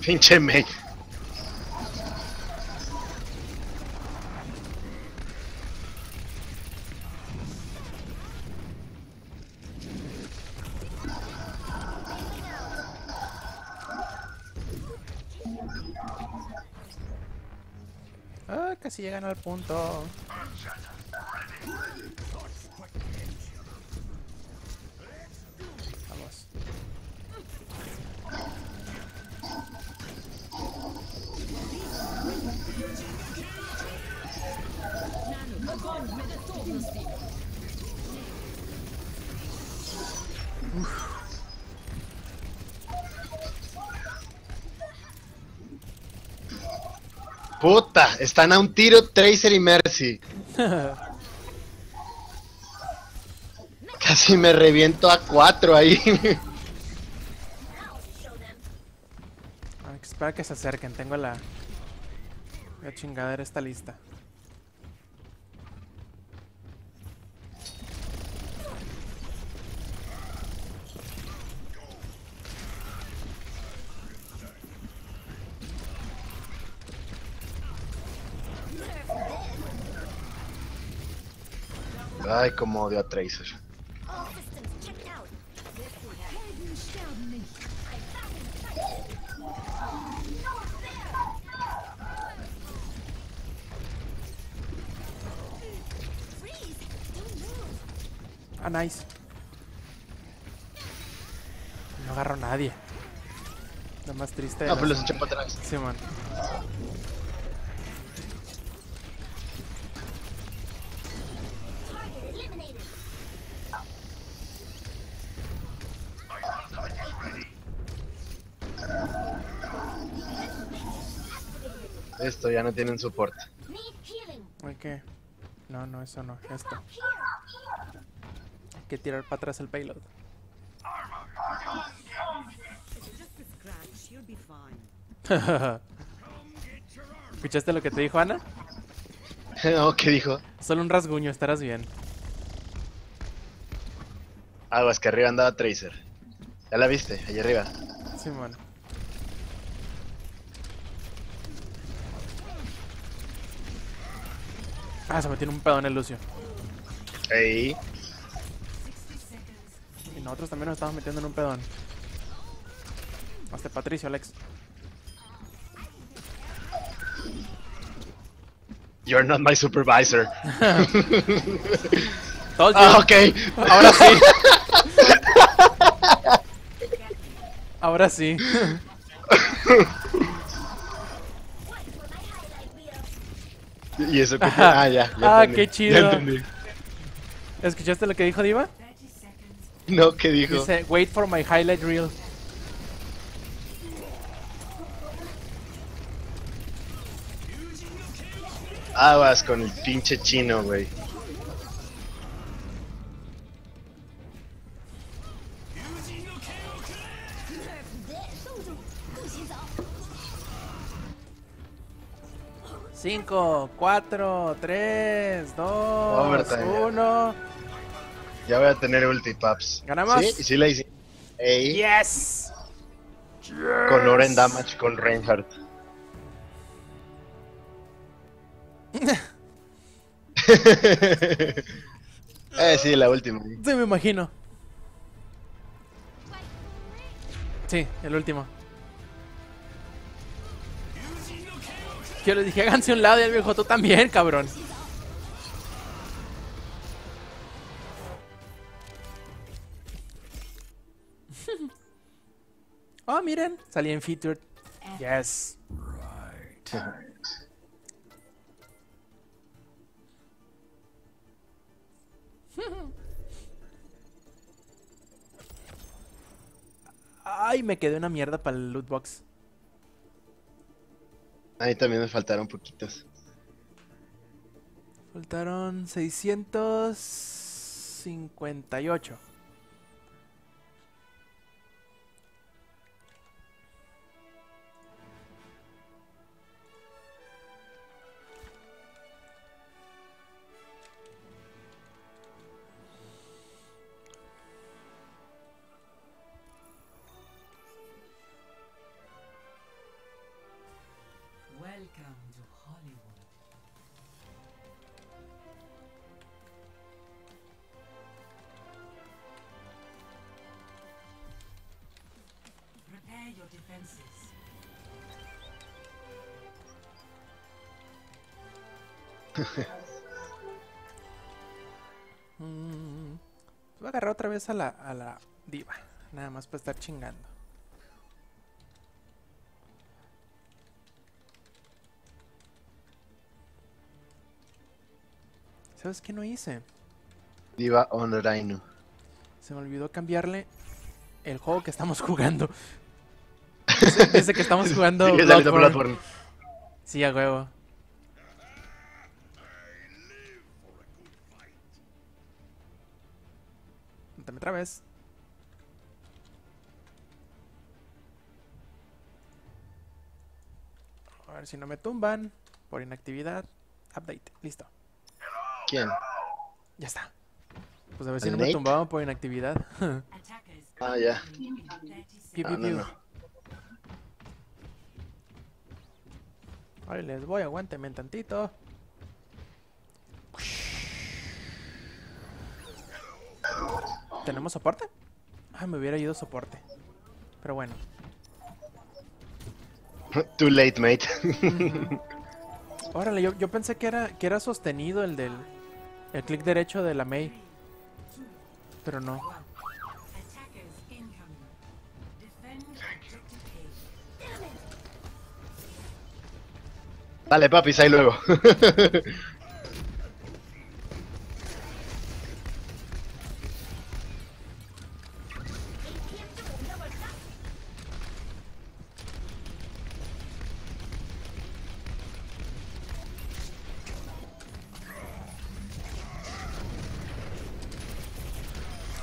Pinche Mei. Si llegan al punto. Vamos. Uf. Puta, están a un tiro Tracer y Mercy. Casi me reviento a cuatro ahí. Espera que se acerquen, tengo la, la chingadera está lista. Ay, como odio a Tracer. Ah, nice. No agarro a nadie. Lo más triste. Ah, pues los eché para atrás. Sí, man. Esto ya no tienen soporte. Hay que... No, no, eso no. Esto. Hay que tirar para atrás el payload. ¿Escuchaste lo que te dijo Ana? No, ¿qué dijo? Solo un rasguño, estarás bien. Aguas, que arriba andaba Tracer. Ya la viste, allá arriba. Sí, bueno. Ah, se metió un pedo en el Lucio. Ey. Y nosotros también nos estamos metiendo en un pedón. Hasta Patricio, Alex. You're not my supervisor. Told you. Ah, ok. Ahora sí. Ahora sí. Y eso que... Ajá. Ah, ya, ya. Ah, entendí. Qué chido. Ya entendí. ¿Escuchaste lo que dijo D.Va? No, ¿qué dijo? Dice, wait for my highlight reel. Aguas con el pinche chino, güey. cinco, cuatro, tres, dos, uno. Ya voy a tener ulti, paps. ¿Ganamos? Sí, sí la hice. Ey. Yes. Con Oren Damage, con Reinhardt. eh, sí, la última. Sí, me imagino. Sí, el último. Yo le dije, háganse un lado y él me dijo, tú también, cabrón. Oh, miren, salí en featured. Yes. Right. Ay, me quedé una mierda para el loot box. A mí también me faltaron poquitos. Faltaron seiscientos cincuenta y ocho. Voy a agarrar otra vez a la, a la diva, nada más para estar chingando. ¿Sabes qué no hice? Diva on Rhino. Se me olvidó cambiarle el juego que estamos jugando. Ese que estamos jugando. Sí, Bloodborne. Bloodborne. Sí, a huevo. Dame otra vez. A ver si no me tumban por inactividad. Update, listo. ¿Quién? Ya está. Pues a ver si no Nate? me tumbaban por inactividad. Ah, ya. Piu, piu, piu. Ahora les voy, aguántenme tantito. ¿Tenemos soporte? Ah, me hubiera ido soporte. Pero bueno. Too late, mate. Mm-hmm. Órale, yo, yo pensé que era que era sostenido el del el clic derecho de la Mei. Pero no. Dale, papi, ahí luego.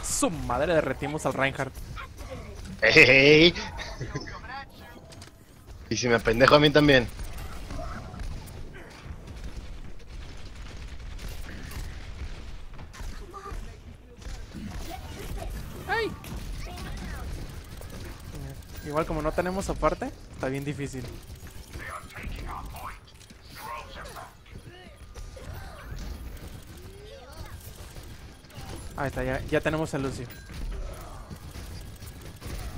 Su madre, derretimos al Reinhardt. Hey. Y si me apendejo a mí también. Ay. Igual como no tenemos soporte, está bien difícil. Ahí está, ya, ya tenemos a Lucio.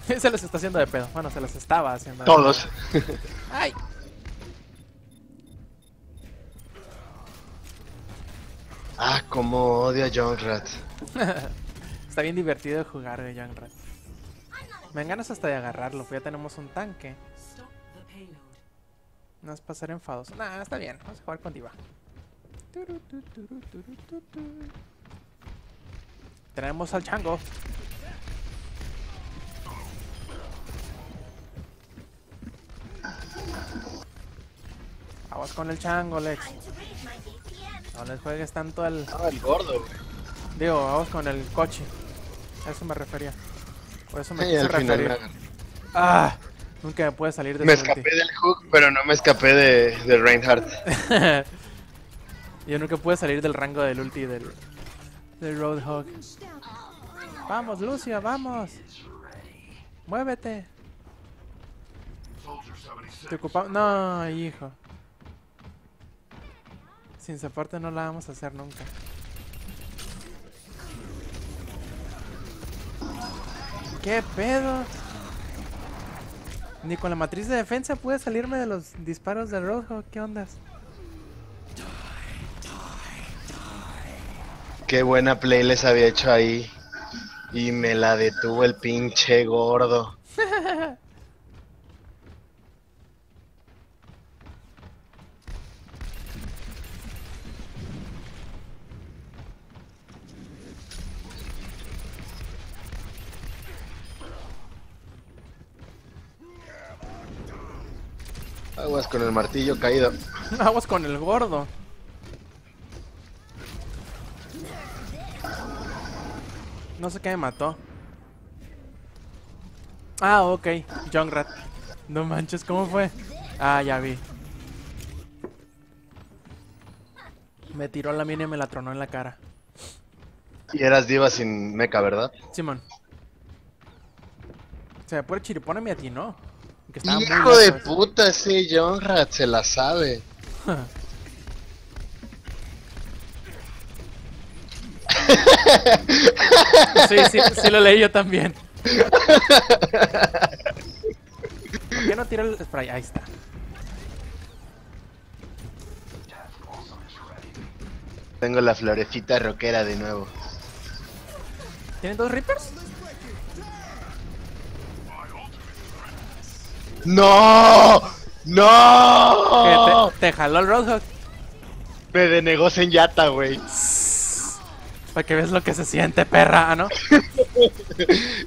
Se los está haciendo de pedo. Bueno, se los estaba haciendo de pedo. Todos. ¡Ay! Ah, como odio a Junkrat. Está bien divertido de jugar de Junkrat. Me dan ganas hasta de agarrarlo, pues ya tenemos un tanque. No es para ser enfadoso. Nah, está bien. Vamos a jugar con D.Va. Tenemos al chango. Vamos con el chango, Lex. No les juegues tanto al... Ah, el gordo, güey. Digo, vamos con el coche. A eso me refería. Por eso me sí, quise referir. Final, ah, nunca me puede salir de... Me escapé ulti. del hook, pero no me escapé de, de Reinhardt. Yo nunca pude salir del rango del ulti del, del Roadhog. Vamos, Lucio, vamos. Muévete. Te ocupamos... No, hijo. Sin soporte no la vamos a hacer nunca. ¿Qué pedo? Ni con la matriz de defensa pude salirme de los disparos del Roadhog. ¿Qué ondas? Qué buena play les había hecho ahí. Y me la detuvo el pinche gordo. Aguas con el martillo caído. Aguas con el gordo. No sé qué me mató. Ah, ok. Junkrat. No manches, ¿cómo fue? Ah, ya vi. Me tiró la mina y me la tronó en la cara. Y eras D.Va sin meca, ¿verdad? Simón. Se me puede chiripón y me atinó. ¡Hijo lejos, de puta ese Junkrat! Se la sabe. Sí, sí, sí lo leí yo también. ¿Por qué no tiro el spray? Ahí está. Tengo la florecita rockera de nuevo. ¿Tienen dos Reapers? ¡No! ¡No! Te, te jaló el Roadhog. Me denegó Zenyatta, güey. Para que veas lo que se siente, perra, ¿no?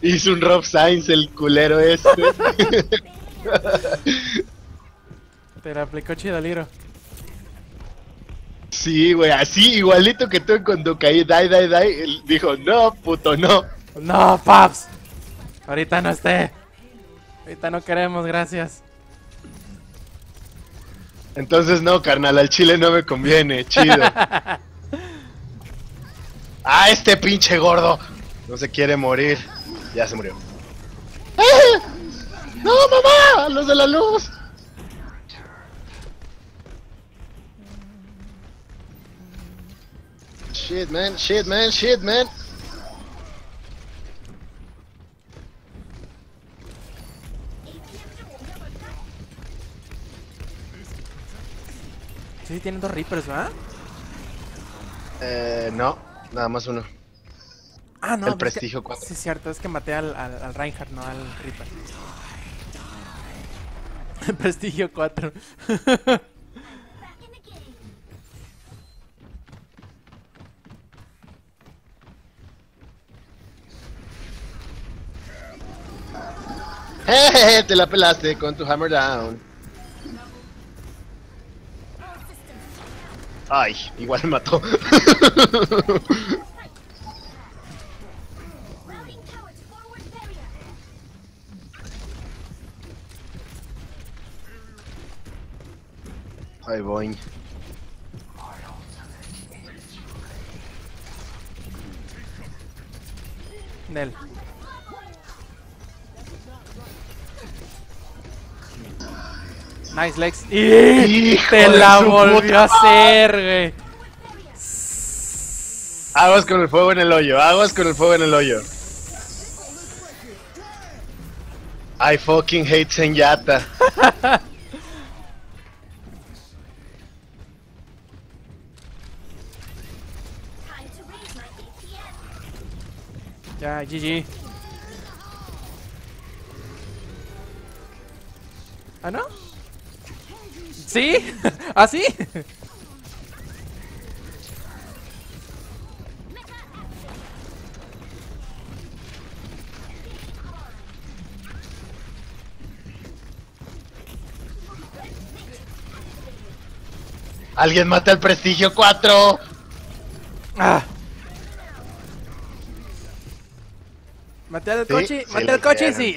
Hizo un Rob Sainz, el culero este. Te la aplicó chido, Liro. Sí, güey, así, igualito que tú cuando caí, die, die, die. Él dijo, no, puto, no. No, paps. Ahorita no esté. Ahorita no queremos, gracias. Entonces no, carnal, al chile no me conviene, chido. ¡Ah, este pinche gordo! No se quiere morir. Ya se murió. ¡Eh! ¡No, mamá! ¡Los de la luz! Shit, man, shit, man, shit, man. Sí, tienen dos Reapers, ¿verdad? Eh, no. Nada más uno. Ah, no. El prestigio cuatro. Sí, cierto. Es que maté al, al, al Reinhardt, no al Reaper. El prestigio cuatro. ¡Eh! Te la pelaste con tu hammer down. Ay, igual me mató. Ay, voy. Nel. Nice, Lex. ¡Y te la volvió a hacer, güey! Aguas con el fuego en el hoyo, aguas con el fuego en el hoyo. I fucking hate Zenyatta. Ya, G G. ¿Ah, no? ¿Sí? ¿Ah, sí? Alguien mate al prestigio cuatro. Ah. Maté al sí, coche, sí, maté al coche, sí.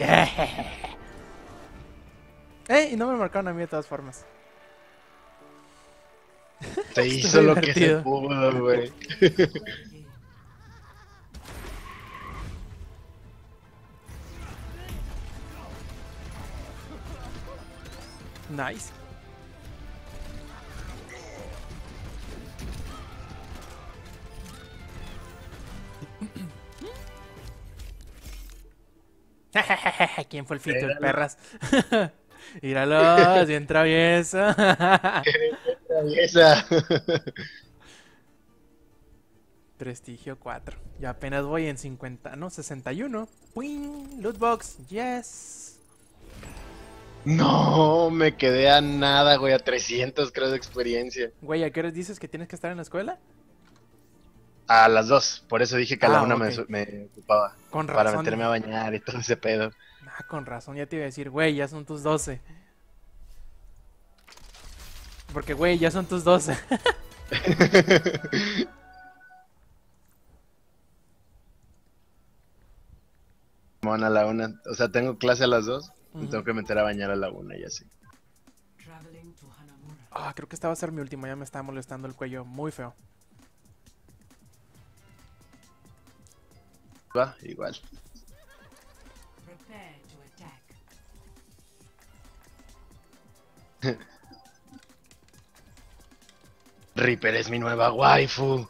Eh, y no me marcaron a mí de todas formas. Se hizo lo que se pudo, güey. Nice. ¿Quién fue el fito de perras? Míralo, bien traviesa. Traviesa. Prestigio cuatro. Yo apenas voy en cincuenta, no, sesenta y uno. Puing, lootbox, yes. No, me quedé a nada, güey, a trescientos creo de experiencia. Güey, ¿a qué hora dices que tienes que estar en la escuela? A las dos, por eso dije que a ah, la una okay. me, me ocupaba. Con razón. Para meterme a bañar y todo ese pedo. Ah, con razón, ya te iba a decir, güey, ya son tus doce. Porque, güey, ya son tus doce. Bueno, a la una, o sea, tengo clase a las dos, uh-huh. Me tengo que meter a bañar a la una y así. Ah, creo que esta va a ser mi última, ya me está molestando el cuello, muy feo. Va, igual. Reaper es mi nueva waifu.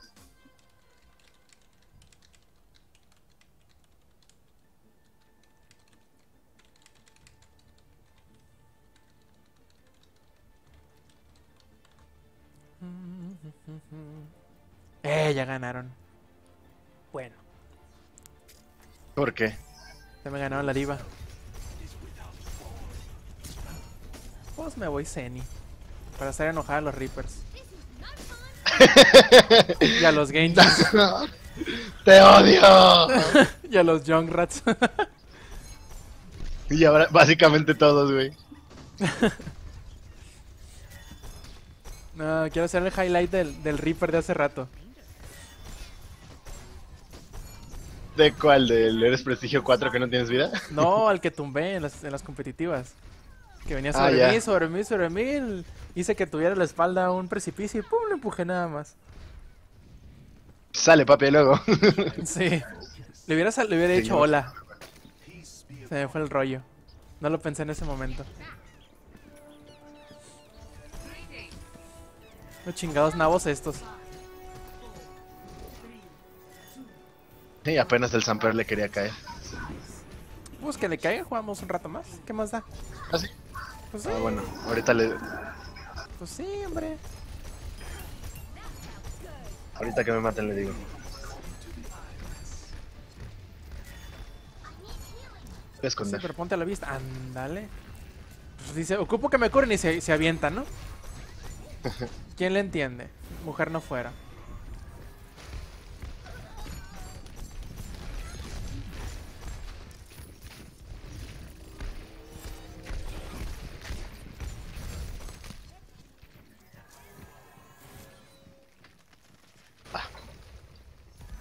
Eh, ya ganaron. Bueno. ¿Por qué? Se me ganó la diva. Pues me voy Zenny. Para hacer enojar a los Reapers. Y a los Genji. ¡Te odio! Y a los Junkrats. Y ahora básicamente todos, güey. No, quiero hacer el highlight del, del Reaper de hace rato. ¿De cuál? ¿Del eres prestigio cuatro que no tienes vida? No, al que tumbé en las, en las competitivas. Que venía sobre ah, mí, sobre mí, sobre mí. Hice que tuviera la espalda a un precipicio y pum, lo empujé nada más. Sale, papi, luego. Sí. Le hubiera, le hubiera dicho hola. Se me fue el rollo. No lo pensé en ese momento. Los chingados nabos estos. Y apenas el Samper le quería caer. Pues que le caiga, jugamos un rato más. ¿Qué más da? ¿Ah, sí? Pues sí. Ah, bueno, ahorita le... Pues sí, hombre. Ahorita que me maten le digo. Voy a esconder. Sí, pero ponte a la vista. Ándale. Pues dice, ocupo que me curen y se, se avienta, ¿no? ¿Quién le entiende? Mujer no fuera.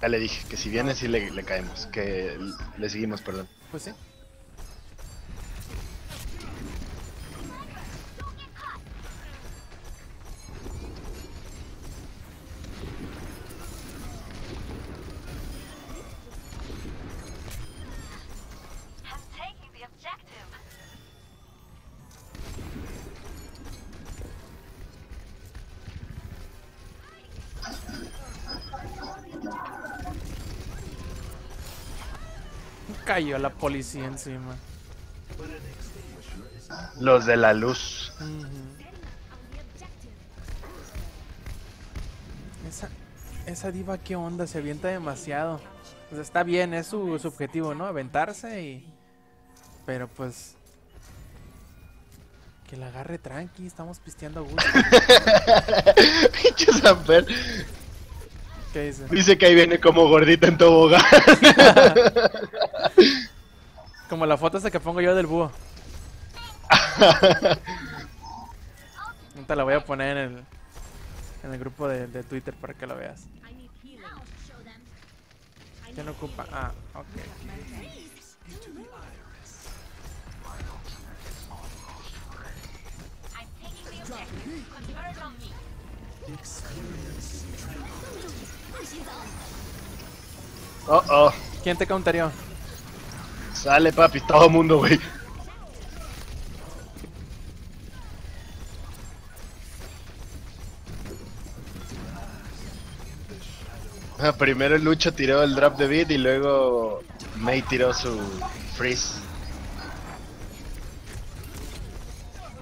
Ya le dije que si viene sí le, le caemos, que le seguimos, perdón. Pues sí. Cayó la policía encima. Los de la luz. Uh-huh. Esa, esa diva, ¿qué onda? Se avienta demasiado. Pues está bien, es su, su objetivo, ¿no? Aventarse y... Pero pues... Que la agarre tranqui, estamos pisteando a gusto. ¿Qué dice? Dice que ahí viene como gordita en tobogán. Como la foto esa que pongo yo del búho. Te la voy a poner en el, en el grupo de, de Twitter para que lo veas. ¿Quién lo ocupa? Ah, ok. Oh, oh. ¿Quién te counterió? Sale, papi, todo mundo, güey. Primero Lucho tiró el drop de beat y luego Mei tiró su freeze.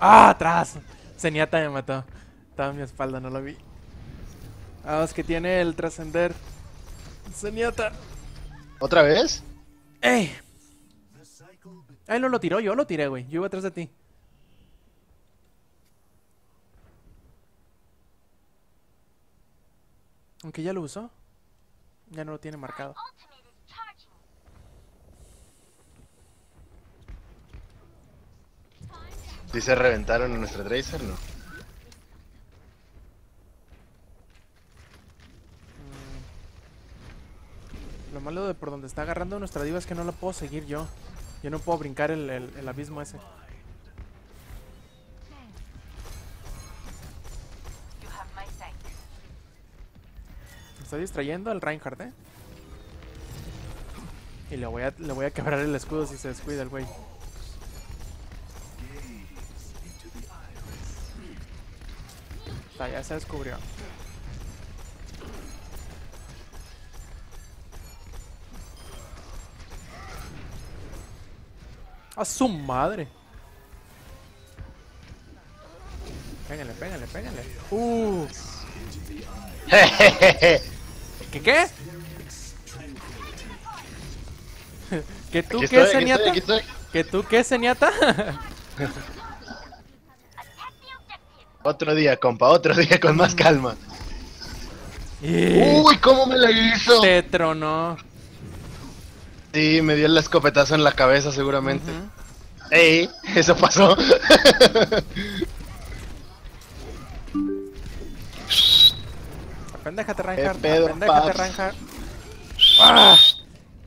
¡Ah! ¡Atrás! Zenyatta me mató. Estaba en mi espalda, no lo vi. Ah, es que tiene el trascender. Zenyatta. ¿Otra vez? ¡Ey! Él no lo tiró, yo lo tiré, güey. Yo iba atrás de ti. Aunque ya lo usó. Ya no lo tiene marcado. ¿Sí se reventaron en nuestra Tracer, no? Mm. Lo malo de por donde está agarrando nuestra diva es que no la puedo seguir yo. Yo no puedo brincar el, el, el abismo ese. Está distrayendo al Reinhardt, eh. Y le voy a, le voy a quebrar el escudo si se descuida el güey. Está, ya se descubrió. ¡A su madre! Pégale, pégale, pégale. ¡Uh! ¿Qué qué? ¿Que tú qué, Zenyatta? ¿Que tú qué, Zenyatta? Otro día, compa, otro día con más calma. Uy, ¿cómo me la hizo? Te tronó. Sí, me dio el escopetazo en la cabeza seguramente. Uh-huh. Ey, eso pasó. Pendejate, Reinhardt, pendejate, Reinhardt. ¡Ah!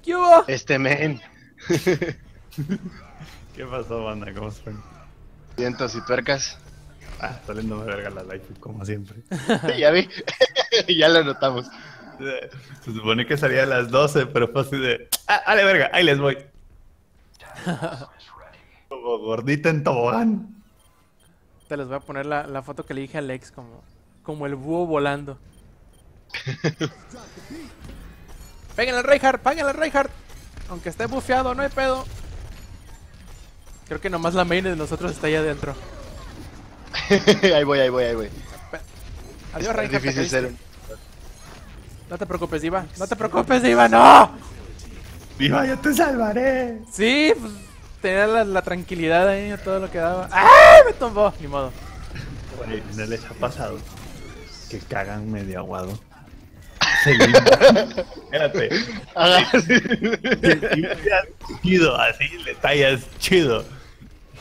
¿Qué hubo? Este men. ¿Qué pasó, banda? ¿Cómo se fue? Vientos y tuercas. Ah, saliéndome verga la live, como siempre. Sí, ya vi. Ya lo notamos. Se supone que salía a las doce, pero fue así de... ¡Ah, dale verga! ¡Ahí les voy! Como gordita en tobogán. Te les voy a poner la, la foto que le dije a Alex, como, como el búho volando. Péguenle al Reinhardt, péguenle al Reinhardt. Aunque esté bufeado, no hay pedo. Creo que nomás la main de nosotros está ahí adentro. Ahí voy, ahí voy, ahí voy. Adiós, Reinhardt. Difícil ser. No te preocupes, D.Va. No te preocupes, D.Va, no. D.Va, yo te salvaré. Sí, pues tenía la, la tranquilidad ahí, todo lo que daba. ¡Ah! Me tumbó, ni modo. Bueno, no les ha pasado que cagan medio aguado. Espérate. Chido, así le tallas chido.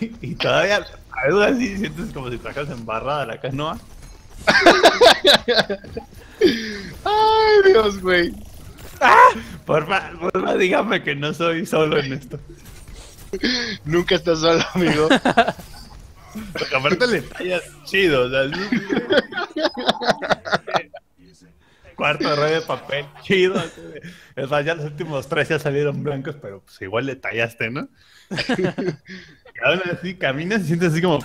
Y todavía algo así sientes como si trajeras embarrada la canoa. Ay, Dios, güey. ¡Ah! Porfa, porfa, dígame que no soy solo en esto. Nunca estás solo, amigo. Porque aparte le tallas chido, o sea, ¿sí? Cuarto rollo de papel chido. O sea, ya los últimos tres ya salieron blancos, pero pues igual le tallaste, ¿no? Y ahora así caminas y sientes así como...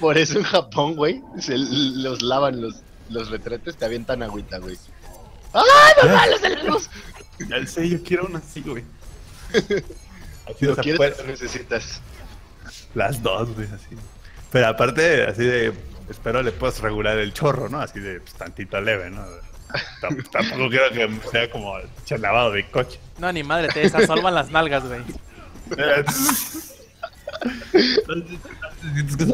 Por eso en Japón, güey, se los lavan los, los retretes, te avientan agüita, güey. ¡Ah, no malos salimos! Ya sé, yo quiero una así, güey. Así lo quieres, puede... lo necesitas. Las dos, güey, así. Pero aparte, así de... Espero le puedas regular el chorro, ¿no? Así de pues, tantito leve, ¿no? Tamp tampoco quiero que sea como lavado de coche. No, ni madre, te desasolvan las nalgas, güey. Entonces,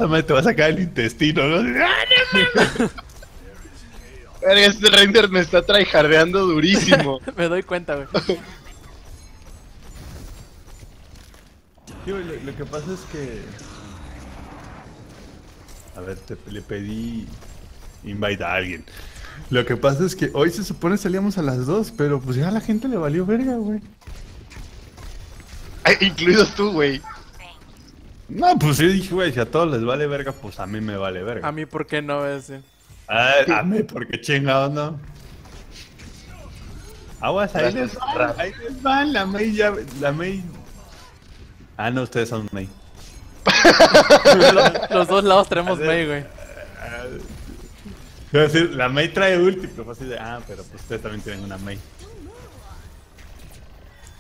¿sabes? Te va a sacar el intestino, ¿no? ¡Ah, no, no! Este render me está traijardeando durísimo. Me doy cuenta, güey. Lo, lo que pasa es que... A ver, te, le pedí invite a alguien. Lo que pasa es que hoy se supone salíamos a las dos, pero pues ya a la gente le valió verga, güey. Incluidos tú, güey. No, pues sí, dije, güey, si a todos les vale verga, pues a mí me vale verga. A mí, ¿por qué no, ese? A, a mí, porque chingados no. Aguas, ahí les van, ahí les van, la Mei ya, la Mei... Ah, no, ustedes son Mei. los, los dos lados traemos Mei, güey. Es decir, la Mei trae ulti, pero fue así de, ah, pero pues ustedes también tienen una Mei.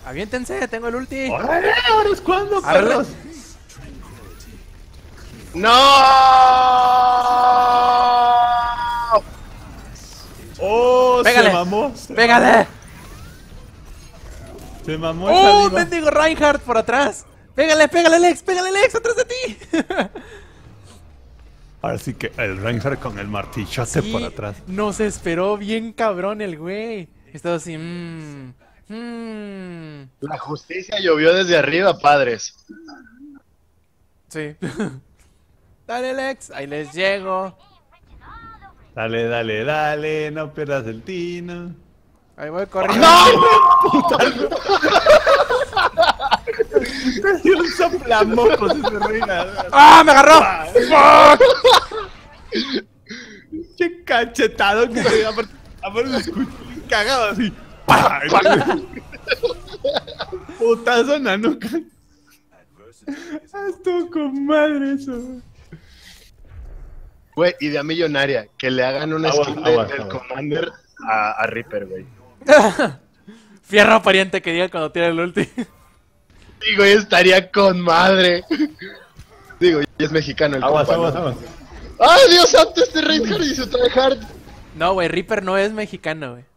Aviéntense, tengo el ulti. ¡Órale! ¿Ahora es cuándo, Carlos? ¡No! ¡Oh, pégale, se mamó! ¡Pégale! Se mamó. ¡Oh, un mendigo Reinhardt por atrás! ¡Pégale, pégale, Lex! ¡Pégale, Lex! ¡Atrás de ti! Ahora sí que el Reinhardt con el martillote sí, por atrás. No se esperó bien cabrón el güey. Estaba así, mmm... Mm. La justicia llovió desde arriba, padres. Sí. Dale, Lex, ahí les llego. Dale, dale, dale, no pierdas el tino. Ahí voy corriendo. ¡No! ¡Me dio un soplamocos ese reina! ¡Ah, me agarró! Ah, ¡fuck! ¡Qué cachetado que se aparte, aparte escucho bien cagado así! Putazo en la nuca. Estuvo con madre eso. Güey, idea millonaria. Que le hagan una agua, skin agua, de, agua, del agua. Commander a, a Reaper, güey. Fierro pariente que diga cuando tira el ulti. Digo, yo estaría con madre. Digo, y es mexicano el aguas, compa, aguas, ¿no? aguas. ¡Ay, Dios santo! Este Reinhardt y su tryhard. No, güey, Reaper no es mexicano, güey.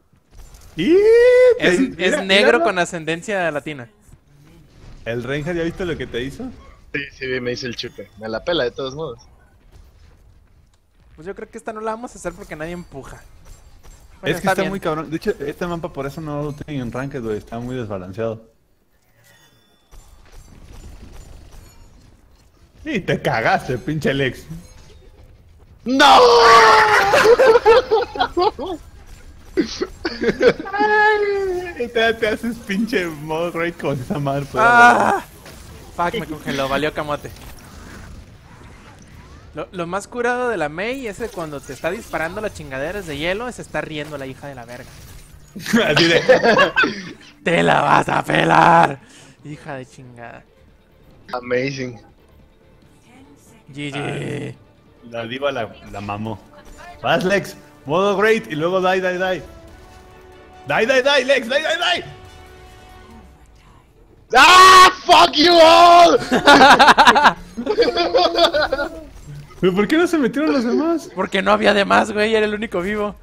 Y es, mira, es negro mira. Con ascendencia latina. ¿El Reinhardt ya viste lo que te hizo? Sí, sí, me hizo el chupe. Me la pela de todos modos. Pues yo creo que esta no la vamos a hacer porque nadie empuja. Bueno, es que está, está muy cabrón. De hecho, este mapa por eso no lo tienen en ranked, güey. Está muy desbalanceado. Y te cagaste, pinche Lex. ¡No! Ay, te, te haces pinche modo rey con esa madre. Ah, fuck, me congeló, valió camote. Lo, lo más curado de la Mei es que cuando te está disparando las chingaderas de hielo, se está riendo la hija de la verga. Así de... ¡Te la vas a pelar! Hija de chingada. Amazing. G G. Ay, la diva la, la mamó. ¡Vas, Lex! Modo great y luego die, die, die. Die, die, die, Lex, die, die, die. ¡Ah! ¡Fuck you all! ¿Pero por qué no se metieron los demás? Porque no había demás, güey, era el único vivo.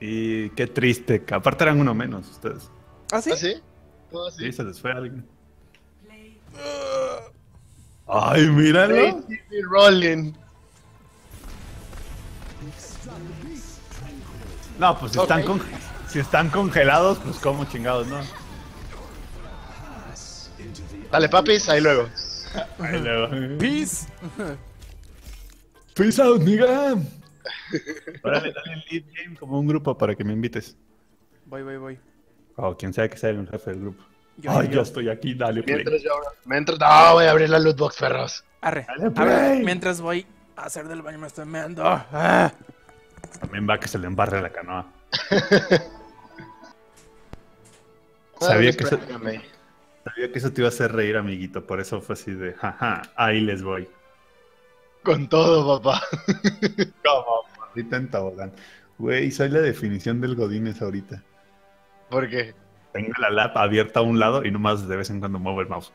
Y qué triste, que aparte eran uno menos ustedes. ¿Ah, sí? ¿Ah, sí? ¿Todo así? Sí, se les fue alguien. Ay, míralo. Rolling. No, pues si están, okay. con, si están congelados, pues como chingados, ¿no? Dale, papis, ahí luego. Ahí luego. Peace. Peace out, nigga. Órale, dale el lead game como un grupo para que me invites. Voy, voy, voy. O oh, quien sea que sea el jefe del grupo. Yo, Ay, yo. yo estoy aquí, dale play. Mientras yo abro, mientras... No, voy a abrir la loot box, perros. Arre, dale play. Arre, mientras voy a hacer del baño me estoy meando. Ah. También va que se le embarre la canoa. Sabía, que eso... Sabía que eso te iba a hacer reír, amiguito. Por eso fue así de, jaja, ahí les voy. Con todo, papá. Como maldita en tobogán. Güey, soy la definición del Godínez ahorita. ¿Por qué? Tengo la lap abierta a un lado y nomás de vez en cuando muevo el mouse.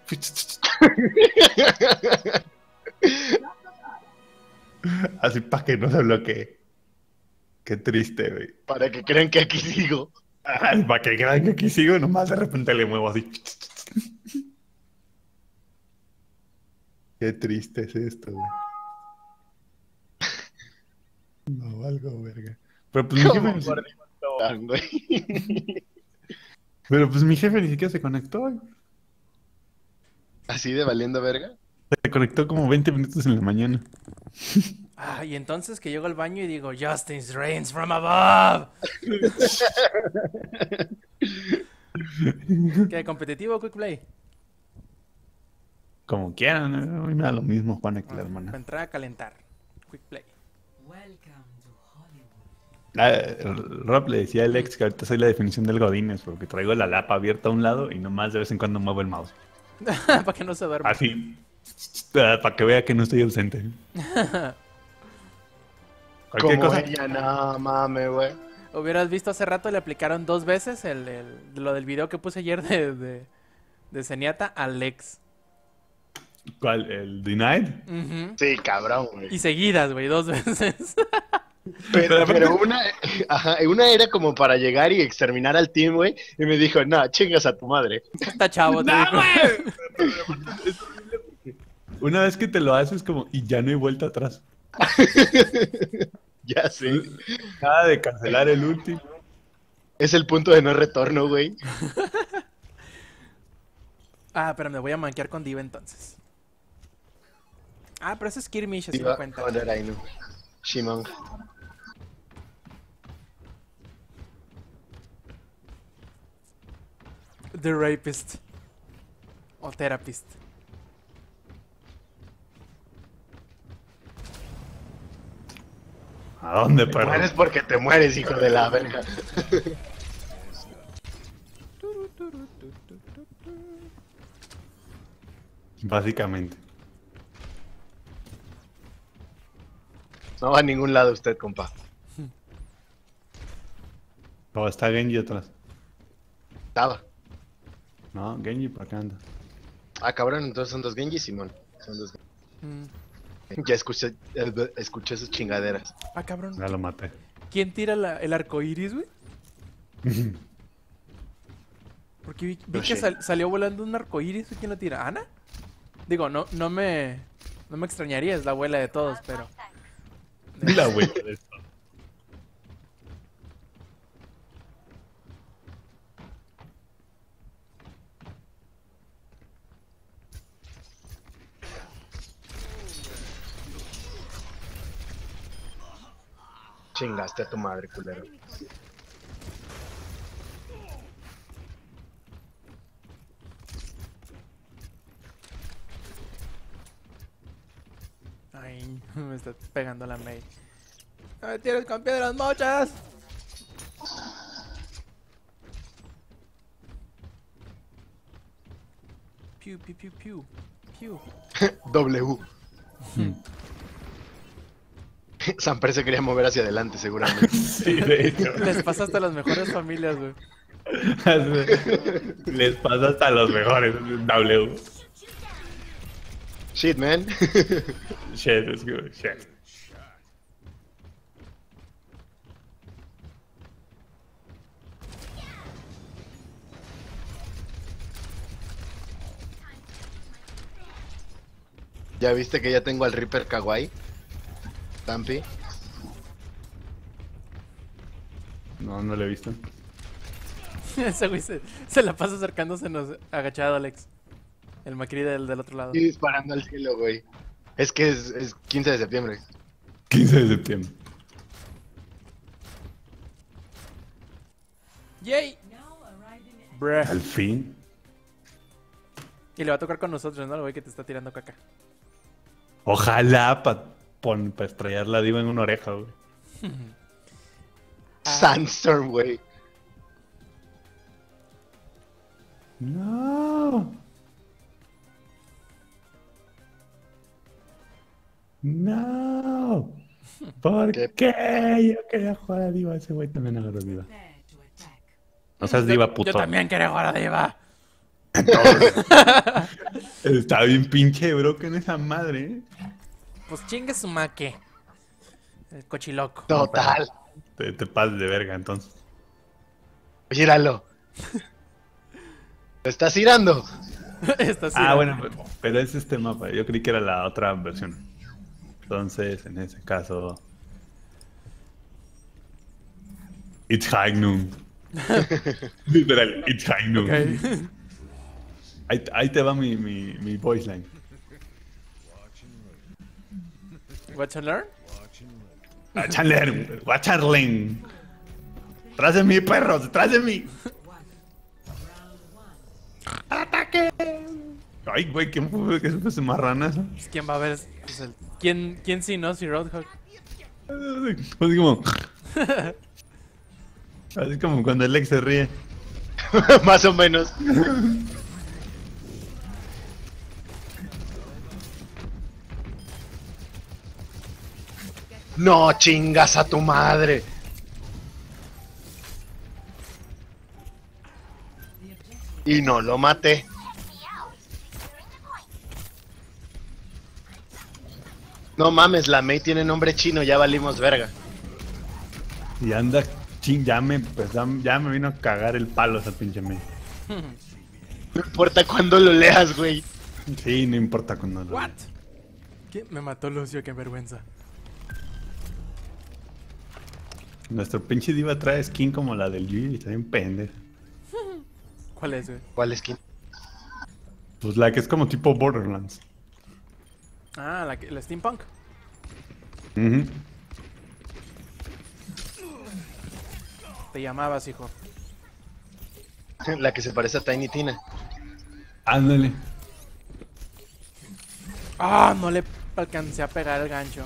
Así para que no se bloquee. Qué triste, güey. Para que crean que aquí sigo. Ay, para que crean que aquí sigo y nomás de repente le muevo así. Qué triste es esto, güey. No, algo, verga. Pero pues mi jefe ni... Pero pues mi jefe ni siquiera se conectó. ¿Así de valiendo verga? Se conectó como veinte minutos en la mañana. Ah, y entonces que llego al baño y digo, Justice reigns from above. ¿Qué, competitivo o quick play? Como quieran, a mí me da lo mismo, Juana, que ah, la hermana. Entrar a calentar. Quick play. Rob le decía al ex que ahorita soy la definición del Godínez, porque traigo la lapa abierta a un lado y nomás de vez en cuando muevo el mouse. Para que no se duerma. Así. Para que vea que no estoy ausente. Cualquier cosa. Ella, no mames, güey. Hubieras visto hace rato, le aplicaron dos veces el, el, lo del video que puse ayer de, de, de Zenyatta al ex. ¿Cuál? ¿El Denied? Uh-huh. Sí, cabrón, güey. Y seguidas, güey, dos veces. Pero, pero una, ajá, una era como para llegar y exterminar al team, güey. Y me dijo, no, chingas a tu madre. Está chavo, te dijo. Una vez que te lo haces, como, y ya no hay vuelta atrás. Ya sé. Nada de cancelar el último. Es el punto de no retorno, güey. Ah, pero me voy a manquear con D.Va entonces. Ah, pero eso es Kirmish, así me cuenta. Shimon. The Rapist. O Therapist. ¿A dónde, perro? Te mueres porque te mueres, hijo de la verga. Básicamente. No va a ningún lado usted, compa. No, está Genji atrás. Estaba. No, Genji para acá anda. Ah, cabrón, entonces son dos Genji, Simón. Son dos Genji. Mm. Ya escuché, escuché esas chingaderas. Ah, cabrón. Ya lo maté. ¿Quién tira la, el arco iris, güey? Porque vi, vi no que sal, salió volando un arco iris. ¿Quién lo tira? ¿Ana? Digo, no, no me... No me extrañaría, es la abuela de todos, pero... La abuela de esto. Chingaste a tu madre, culero. Ay, me está pegando la Mei. ¡No me tires con piedras mochas! Piu, piu, piu, piu, piu. W. Hmm. Samper se quería mover hacia adelante, seguramente. Sí, de hecho. Les pasa hasta las mejores familias, güey. Les pasa hasta los mejores, W. Shit, man. Shit, es good, shit. ¿Ya viste que ya tengo al Reaper kawaii? Tampi. No, no lo he visto. Ese güey se, se la pasa acercándose nos, agachado, Alex. El McCree del, del otro lado. Y disparando al cielo, güey. Es que es, es quince de septiembre. quince de septiembre. ¡Yay! Bruh. Al fin. Y le va a tocar con nosotros, ¿no? El güey que te está tirando caca. Ojalá para pa estrellar la D.Va en una oreja, güey. Sandstorm, güey. No. No. ¿Por qué? qué? Yo quería jugar a D.Va. Ese güey también agarró D.Va. No seas D.Va, puto. Yo también quería jugar a D.Va. Está bien pinche broken esa madre, ¿eh? Pues chingue su maque. El cochiloco. Total. Te, te pases de verga, entonces. Gíralo. ¿Lo estás girando? Estás girando. Ah, bueno, pero, pero es este mapa. Yo creí que era la otra versión. Entonces, en ese caso... It's high noon. Literal, it's high noon. Okay. Ahí, ahí te va mi, mi, mi voice line. Watch and learn. Watch and learn. Watch and learn. Tras de mí, perros, tras de mí. ¡Ataque! Ay, güey, ¿quién fue que se marrana? ¿Quién va a ver? Pues el... ¿Quién, ¿Quién sí, no? Si Roadhog. Así como... Así como cuando el ex se ríe. Más o menos. No chingas a tu madre. Y no lo maté. No mames, la Mei tiene nombre chino, ya valimos verga. Y anda, ching, ya me, pues, ya me vino a cagar el palo esa pinche Mei. No importa cuándo lo leas, güey. Sí, no importa cuándo lo leas. ¿Qué? Me mató Lucio, qué vergüenza. Nuestro pinche D.Va trae skin como la del G, y está bien pendejo. ¿Cuál es, güey? ¿Cuál skin? Pues la que es como tipo Borderlands. Ah, la, la steampunk. Uh-huh. Te llamabas, hijo. La que se parece a Tiny Tina. Ándale. Ah, no le alcancé a pegar el gancho.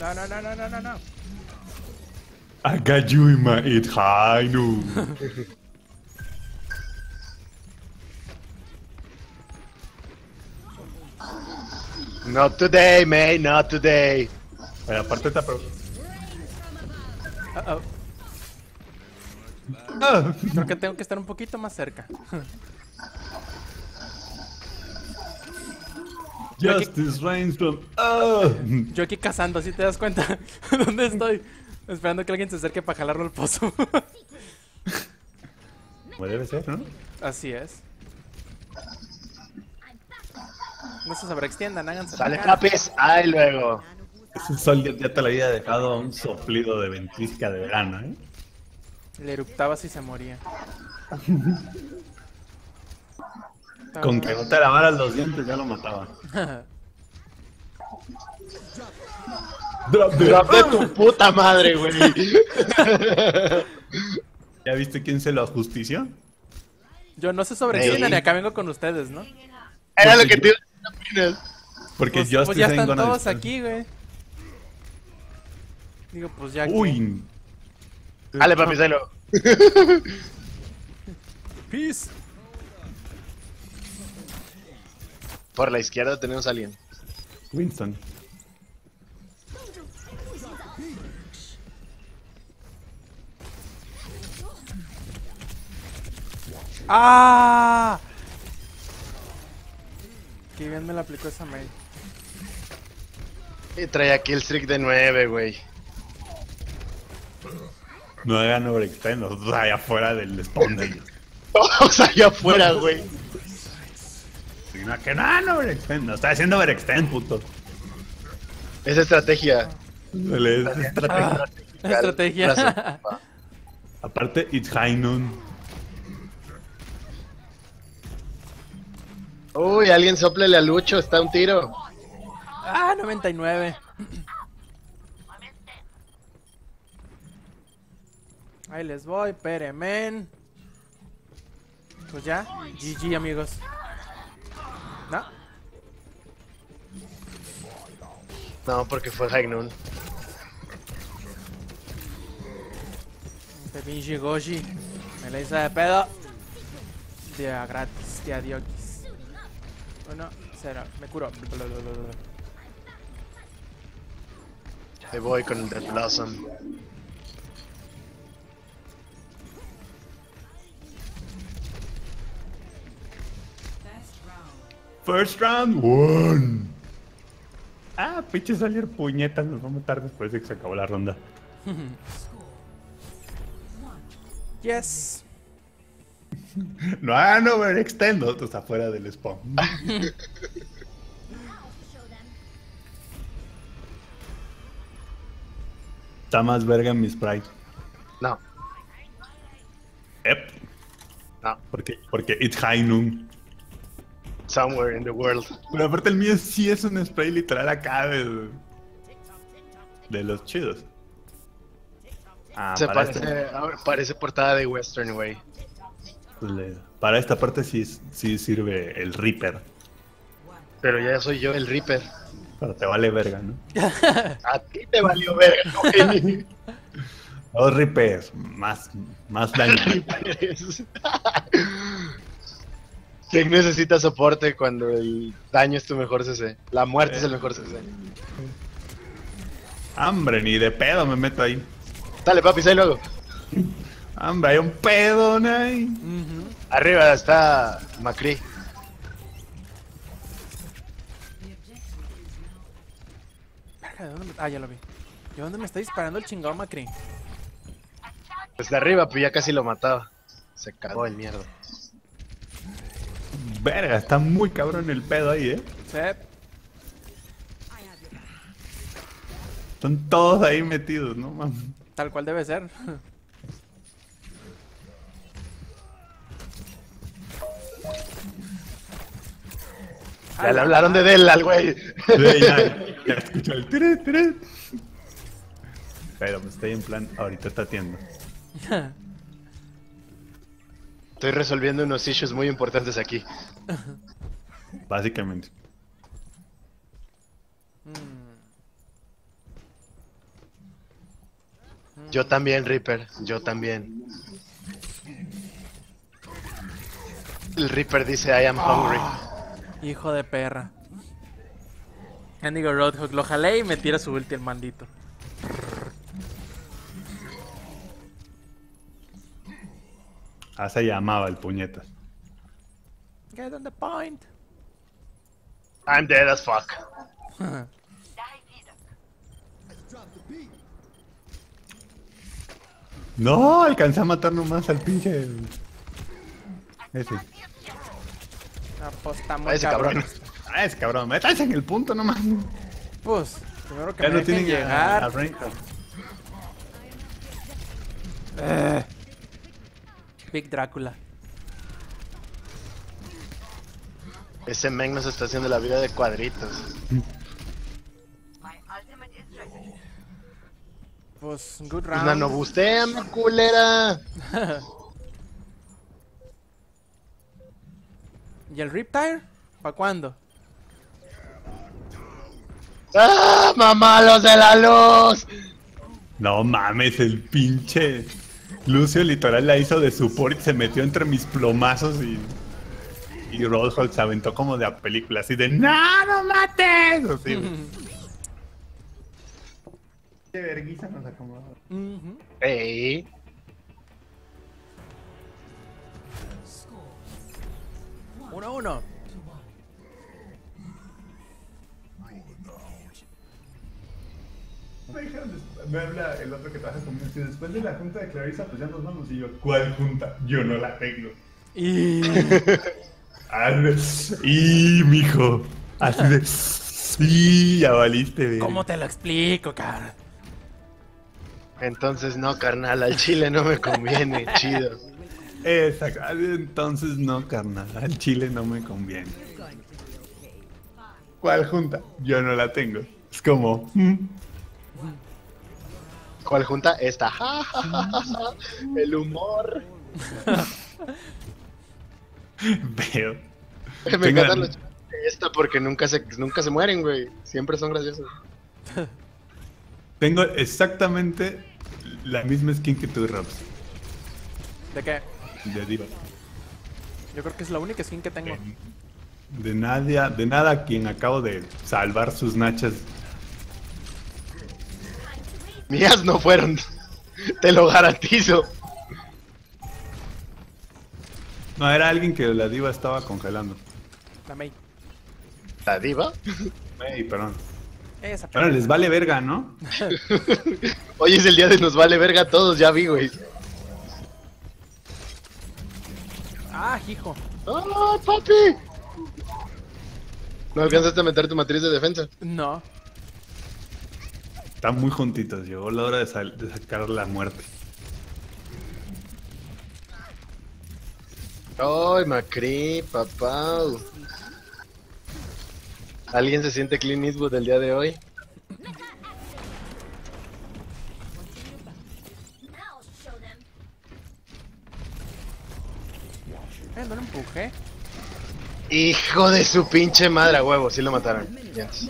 No, no, no, no, no, no, no. I got you in my head, I know. Not today, Mei, not today. Pero aparte está pro. Uh-oh. Oh. Creo que tengo que estar un poquito más cerca. Justice reigns from... Oh. Yo aquí cazando, ¿sí te das cuenta? ¿Dónde estoy? Esperando que alguien se acerque para jalarlo al pozo. Como debe ser, ¿no? Así es. No se sobreextiendan, háganse. ¡Sale capes! ¡Ay, luego! Ese sol ya te lo había dejado un soplido de ventisca de verano, ¿eh? Le eructaba si se moría. Con que no te lavaras los dientes ya lo mataba. Drop, drop de tu puta madre, güey. ¿Ya viste quién se lo ajustició? Yo no sé sobre quién, ni acá vengo con ustedes, ¿no? Era lo que te iba a decir. Porque pues, yo pues ya están todos aquí, güey. Digo, pues ya. Uy. Que... Dale, papi, celo. Peace. Por la izquierda tenemos a alguien. Winston. ¡Ah! Qué bien me la aplicó esa Mei. Y trae aquí el streak de nueve, güey. No hagan overextend, nosotros allá afuera del spawn de ellos. Todos allá afuera, güey. No, que no, no overextend, no está haciendo overextend, puto. Es estrategia. Dale, es estrategia. Ah, estrategia. Aparte, it's high noon. Uy, alguien soplele a Lucho, está un tiro. Ah, noventa y nueve. Ahí les voy, pere, men. Pues ya, G G, amigos. No. No, porque fue High Noon. Este pinche Goshi me la hizo de pedo. Día gratis, día diokis. Uno, cero, me curo. Ahí voy con el de Blossom. First round, one. Ah, pinche salir puñetas, nos vamos tarde después de que se acabó la ronda. Yes. No hagan overextend, otro está fuera del spawn. Está más verga en mi sprite. No. Ep. No. Porque, porque it's high noon. Somewhere in the world. Pero aparte el mío sí es un spray literal acá de, de los chidos. Ah, Se parece, este... a ver, parece portada de Western, güey. Para esta parte sí, sí sirve el Reaper. Pero ya soy yo el Reaper. Pero te vale verga, ¿no? A ti te valió verga, güey. Los Reapers, más, más daño. Tech necesita soporte cuando el daño es tu mejor C C. La muerte eh, es el mejor C C. Hambre, ni de pedo me meto ahí. Dale, papi, ahí luego. Hambre, hay un pedo, ¿no? Uh-huh. Arriba está McCree. Ah, ya lo vi. ¿De dónde me está disparando el chingado McCree? Desde arriba, pues ya casi lo mataba. Se cagó el mierda. Verga, está muy cabrón el pedo ahí, eh. Sí. Están todos ahí metidos, ¿no, mames? Tal cual debe ser. Ya le hablaron de Dell al güey. Sí, ya, ya escucho el tire, tire. Pero me estoy en plan, ahorita está atiendo. Estoy resolviendo unos issues muy importantes aquí. Básicamente. Yo también, Reaper. Yo también. El Reaper dice, I am hungry. Hijo de perra. Digo, Roadhog, lo jalé y me tira su ulti el maldito. Ah, se llamaba el puñetas. Get on the point. I'm dead as fuck. No, alcancé a matar nomás al pinche... Ese. Apostamos, a ese cabrón. A ese cabrón, métanse en el punto nomás. Pues, primero que ya me no tienen llegar. A, a Reinhardt. Eh. Big Drácula. Ese men nos está haciendo la vida de cuadritos. Pues, good round. ¡Nanobusteame, culera! ¿Y el Riptire? ¿Para cuándo? ¡Ah, mamalos de la luz! No mames, el pinche... Lucio literal la hizo de support, se metió entre mis plomazos y... Y Roadhog se aventó como de la película, así de ¡no, no mates! Así de vergüenza nos acomodó. Uh-huh. Ey. Uno a uno. Me habla el otro que trabaja conmigo y después de la junta de Clarissa pues ya nos vamos y yo, ¿cuál junta? Yo no la tengo. Y... y mijo, así de... Sí, ya valiste. Bebé. ¿Cómo te lo explico, cara? Entonces no, carnal, al chile no me conviene, chido. Exacto, entonces no, carnal, al chile no me conviene. ¿Cuál junta? Yo no la tengo. Es como... ¿hmm? ¿Cuál junta? Esta. Ja, ja, ja, ja, ja. El humor. Veo. Me encantan los chistes de esta porque nunca se, nunca se mueren, güey. Siempre son graciosos. Tengo exactamente la misma skin que tú, Robs. ¿De qué? De D.Va. Yo creo que es la única skin que tengo. De, de nada, de nada quien acabo de salvar sus nachas. Mías no fueron, te lo garantizo. No, era alguien que la D.Va estaba congelando. La Mei. ¿La D.Va? Mei, perdón. Esa bueno, les vale verga, ¿no? Hoy es el día de nos vale verga a todos, ya vi, güey. Ah, hijo. ¡Ah, papi! ¿No alcanzaste a meter tu matriz de defensa? No. Están muy juntitos. Llegó la hora de, sal de sacar la muerte. ¡Ay, McCree, papá! ¿Alguien se siente Clint Eastwood el día de hoy? Eh, no lo empujé. ¡Hijo de su pinche madre, a huevo! Sí lo mataron. Yes.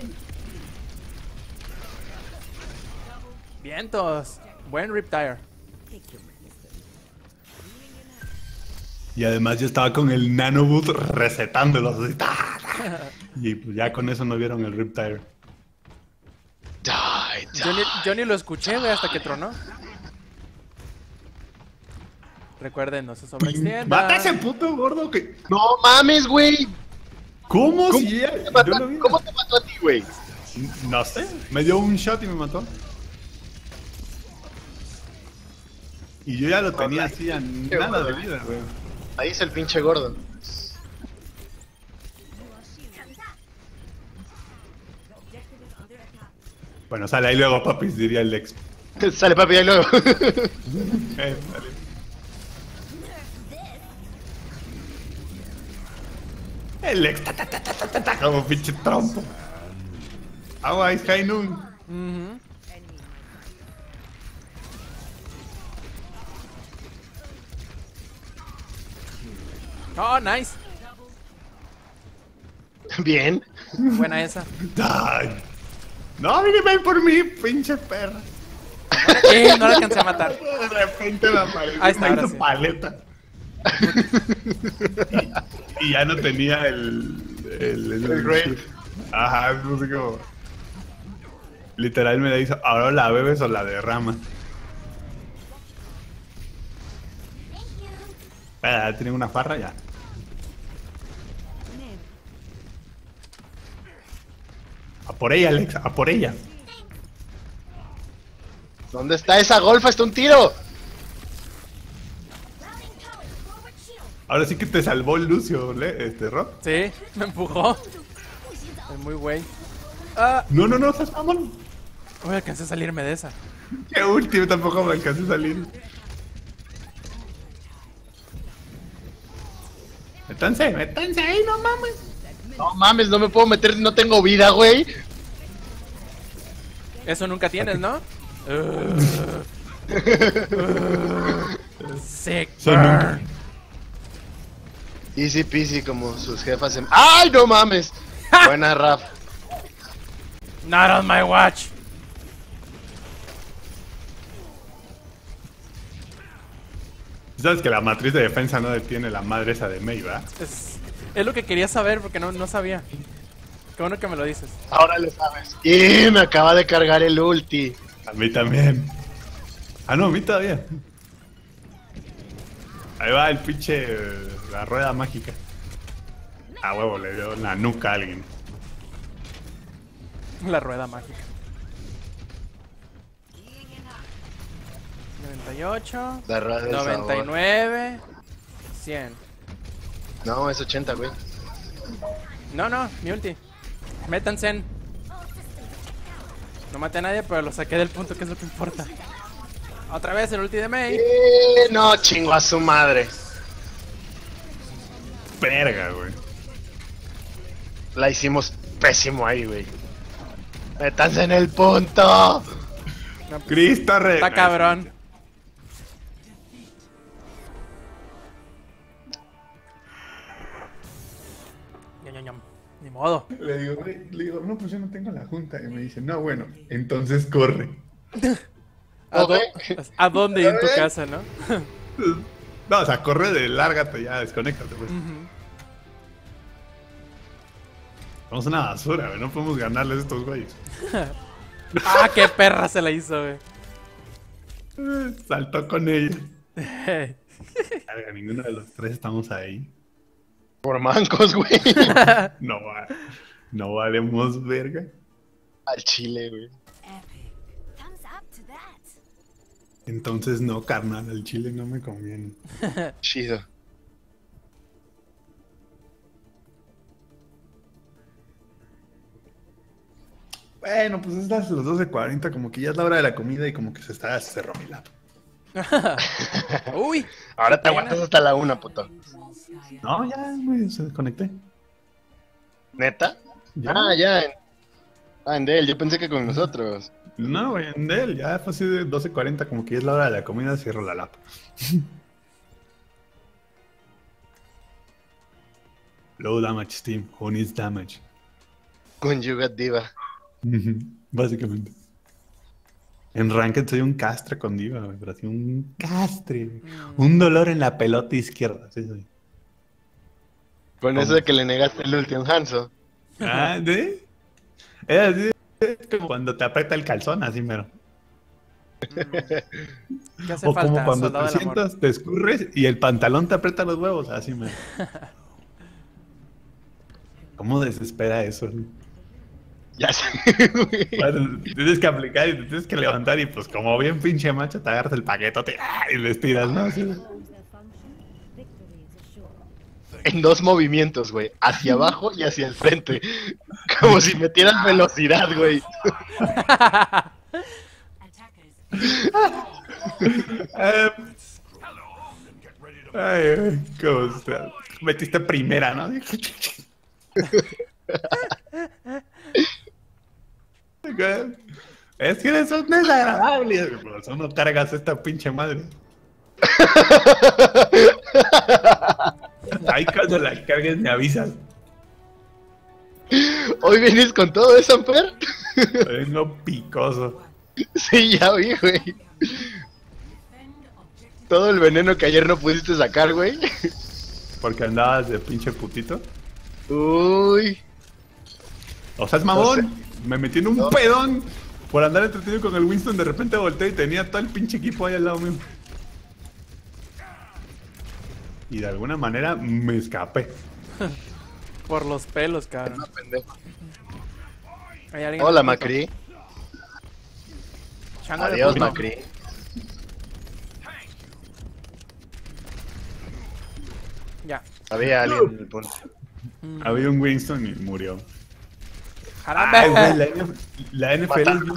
Vientos. Buen Riptire. Y además yo estaba con el nanobot resetándolos. Así, ¡tá, tá! Y pues ya con eso no vieron el Riptire. Die, die, yo, ni, yo ni lo escuché, güey, hasta que tronó. Recuerden, no se sobreextiendan. ¡Mata a ese puto gordo que... ¡No mames, güey! ¿Cómo? ¿Cómo, si ella... te mató, no ¿Cómo te mató a ti, güey? No sé. Me dio un shot y me mató. Y yo ya lo tenía así a nada de vida, güey. Ahí es el pinche gordo. Bueno, sale ahí luego, papi, diría el ex. Sale, papi, ahí luego. eh, vale. El ex, ta, ta, ta, ta, ta, ta, como pinche trompo. Agua, es high noon. Uh-huh. Oh, nice. Bien. Buena esa. Die. No, viene ven por mí, pinche perra. Sí, no la alcancé a matar. De repente la paleta. Ahí está, ahora sí. Paleta. y, y ya no tenía el... El, el, el raid. Ajá, no sé cómo. Literal me la hizo, ahora la bebes o la derrama. Espera, tiene una farra ya. A por ella, Alex, a por ella. ¿Dónde está esa golfa? ¡Está un tiro! Ahora sí que te salvó el Lucio, ¿le? Este, Rob. Sí, me empujó. Es muy güey. Ah. No, no, no, vámonos. No me alcancé a salirme de esa. Qué último, tampoco me alcancé a salir. Métanse, métanse ahí, no mames. No mames, no me puedo meter, no tengo vida, güey. Eso nunca tienes, ¿no? Sick burn. Easy peasy como sus jefas en... ¡Ay, no mames! Buena, Raf. Not on my watch. Sabes que la matriz de defensa no detiene la madre esa de Mei, ¿verdad? Es, es lo que quería saber porque no, no sabía. Qué bueno que me lo dices. Ahora lo sabes. Y me acaba de cargar el ulti. A mí también. Ah, no, a mí todavía. Ahí va el pinche... la rueda mágica. Ah, huevo, le dio la nuca a alguien. La rueda mágica. noventa y ocho, noventa y nueve, cien. No, es ochenta, güey. No, no, mi ulti. Métanse en. No maté a nadie, pero lo saqué del punto, que es lo que importa. Otra vez el ulti de Mei. Eh, no, chingo a su madre. Verga, güey. La hicimos pésimo ahí, güey. Métanse en el punto. No, pues, Cristo Rey. Está cabrón. Ni modo. Le digo, le digo, no, pues yo no tengo la junta. Y me dice, no, bueno, entonces corre. ¿A, okay. ¿A dónde? En tu casa, ¿no? No, o sea, corre de lárgate ya, desconéctate, pues. Uh-huh. Somos una basura, güey. No podemos ganarles estos güeyes. ¡Ah, qué perra se la hizo, güey! Saltó con ella. Carga, ninguno de los tres estamos ahí. Por mancos, güey. No, no valemos verga. Al chile, güey. Entonces no, carnal, al chile no me conviene. Chido. Bueno, pues es las, las doce cuarenta, como que ya es la hora de la comida y como que se está cerró mi lado. Uy. Ahora te aguantas hasta la una, puto. No, ya, güey, se desconecté. ¿Neta? ¿Ya? Ah, ya. En... Ah, en Dell, yo pensé que con nosotros. No, güey, en Dell, ya fue así de doce cuarenta, como que ya es la hora de la comida, cierro la lata. Low damage team, who needs damage? Conjugat D.Va. Básicamente. En Ranked soy un castre con D.Va, güey, pero así un castre. Mm. Un dolor en la pelota izquierda, sí soy. Con ¿Cómo? Eso de que le negaste el último Hanzo. Ah, ¿sí? Es así, es como cuando te aprieta el calzón, así mero. ¿Qué hace o falta, como cuando te sientas, te escurres y el pantalón te aprieta los huevos, así mero. ¿Cómo desespera eso? Ya sé, güey. Bueno, tienes que aplicar y te tienes que levantar y pues como bien pinche macho te agarras el paquetote y le estiras, ¿no? Así. En dos movimientos, güey. Hacia abajo y hacia el frente. Como si metieras velocidad, güey. Ay, güey. ¿Cómo está? Metiste primera, ¿no? Es que eres un desagradable. Por eso no cargas esta pinche madre. Ahí cuando la cargues me avisas. ¿Hoy vienes con todo eso, Amper? Vengo picoso. Sí, ya vi, güey. Todo el veneno que ayer no pudiste sacar, güey. Porque andabas de pinche putito. Uy. O sea, es mamón. No sé. Me metí en un no. pedón por andar entretenido con el Winston. De repente volteé y tenía todo el pinche equipo ahí al lado mío. Y de alguna manera me escapé. Por los pelos, cabrón. Hola, McCree. Adiós, McCree. Ya. Había alguien en el punto. Había un Winston y murió. Jarabe. Ay, güey, la, N F L es bien,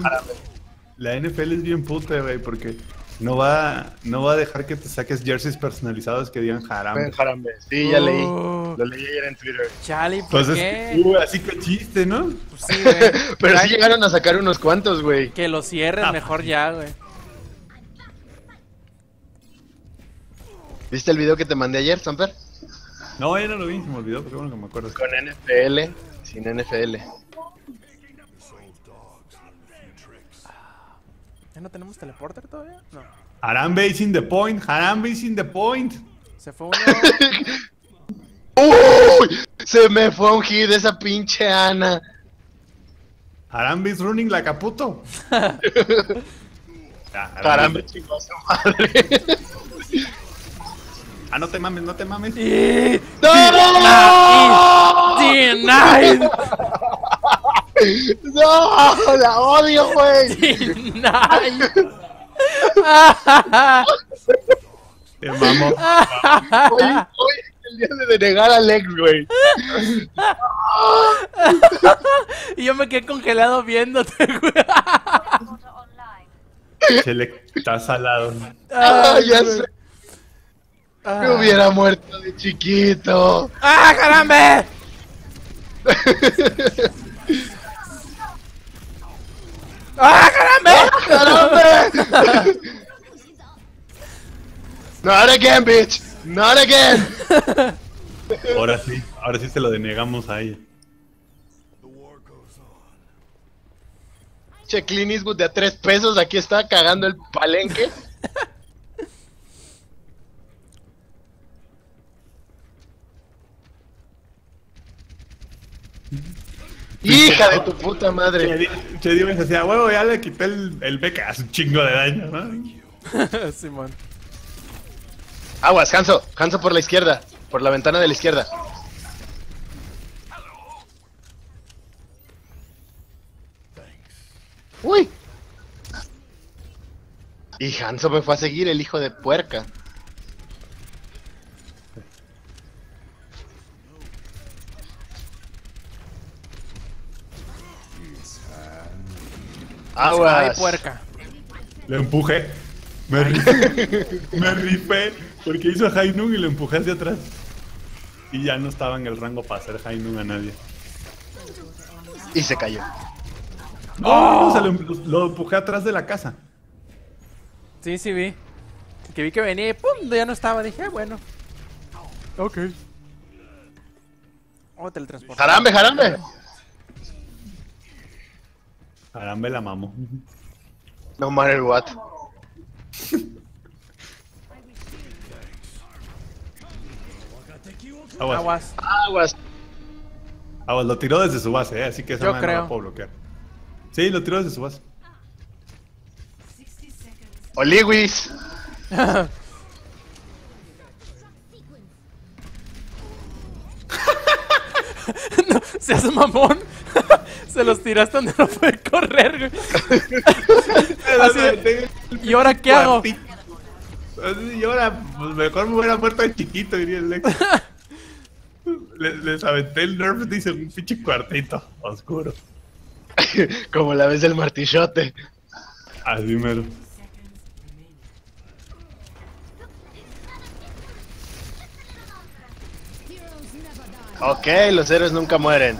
la N F L es bien puta, güey, porque... No va, no va a dejar que te saques jerseys personalizados que digan Harambe. Harambe. Sí, ya uh, leí. Lo leí ayer en Twitter. Chale, ¿por Entonces, qué? Uh, así que chiste, ¿no? Pues sí, güey. Pero sí llegaron a sacar unos cuantos, güey. Que lo cierren ah, mejor ya, güey. ¿Viste el video que te mandé ayer, Samper? No, ya no lo vi, se me olvidó, pero bueno que me acuerdo. Con N F L, sin N F L. ¿Ya no tenemos teleporter todavía? No. Harambe is in the point. Harambe is in the point. Se fue uno. ¡Uy! Se me fue un hit de esa pinche Ana. Harambe is running like a puto. Ya, Harambe chingó a su madre. Ah, no te mames, no te mames. Y... ¡No! ¡No! ¡No! ¡La odio, güey! Te mamó. Hoy, hoy es el día de denegar a Lex, güey. Y yo me quedé congelado viéndote, güey. Se le está salado. Ah, ya sé. Me hubiera muerto de chiquito. ¡Ah, caramba! ¡Ah, caramba! ¡Caramba! Not again, bitch. Not again. Ahora sí, ahora sí se lo denegamos a ella. Che, Clint Eastwood de a tres pesos, aquí está cagando el palenque. ¡Hija de tu puta madre! Che Dio me decía, huevo, ya le quité el, el beca, hace un chingo de daño, ¿no? Simón. Aguas, Hanzo, Hanzo por la izquierda, por la ventana de la izquierda. ¡Uy! Y Hanzo me fue a seguir, el hijo de puerca. Agua de puerca. Lo empujé. Me rifé. Me rifé porque hizo High Noon y lo empujé hacia atrás. Y ya no estaba en el rango para hacer High Noon a nadie. Y se cayó. No, ¡oh! O sea, lo, lo empujé atrás de la casa. Sí, sí vi. Que vi que venía y pum, ya no estaba. Dije, bueno. Ok. Oh, teletransporte. ¡Jarambe, jarambe! Jarambe la mamo. No matter what. Aguas. Aguas. Aguas. Aguas, lo tiró desde su base, ¿eh? Así que esa madre no la puedo bloquear. Sí, lo tiró desde su base. ¡Oliwis! No, seas mamón. Se los tiraste donde no puede correr, güey. Así de, ¿y ahora qué hago? Y ahora, pues mejor me hubiera muerto de chiquito, diría el Lex. Les, les aventé el nerf, dice un pinche cuartito oscuro. Como la vez del martillote. Así mero. Ok, los héroes nunca mueren.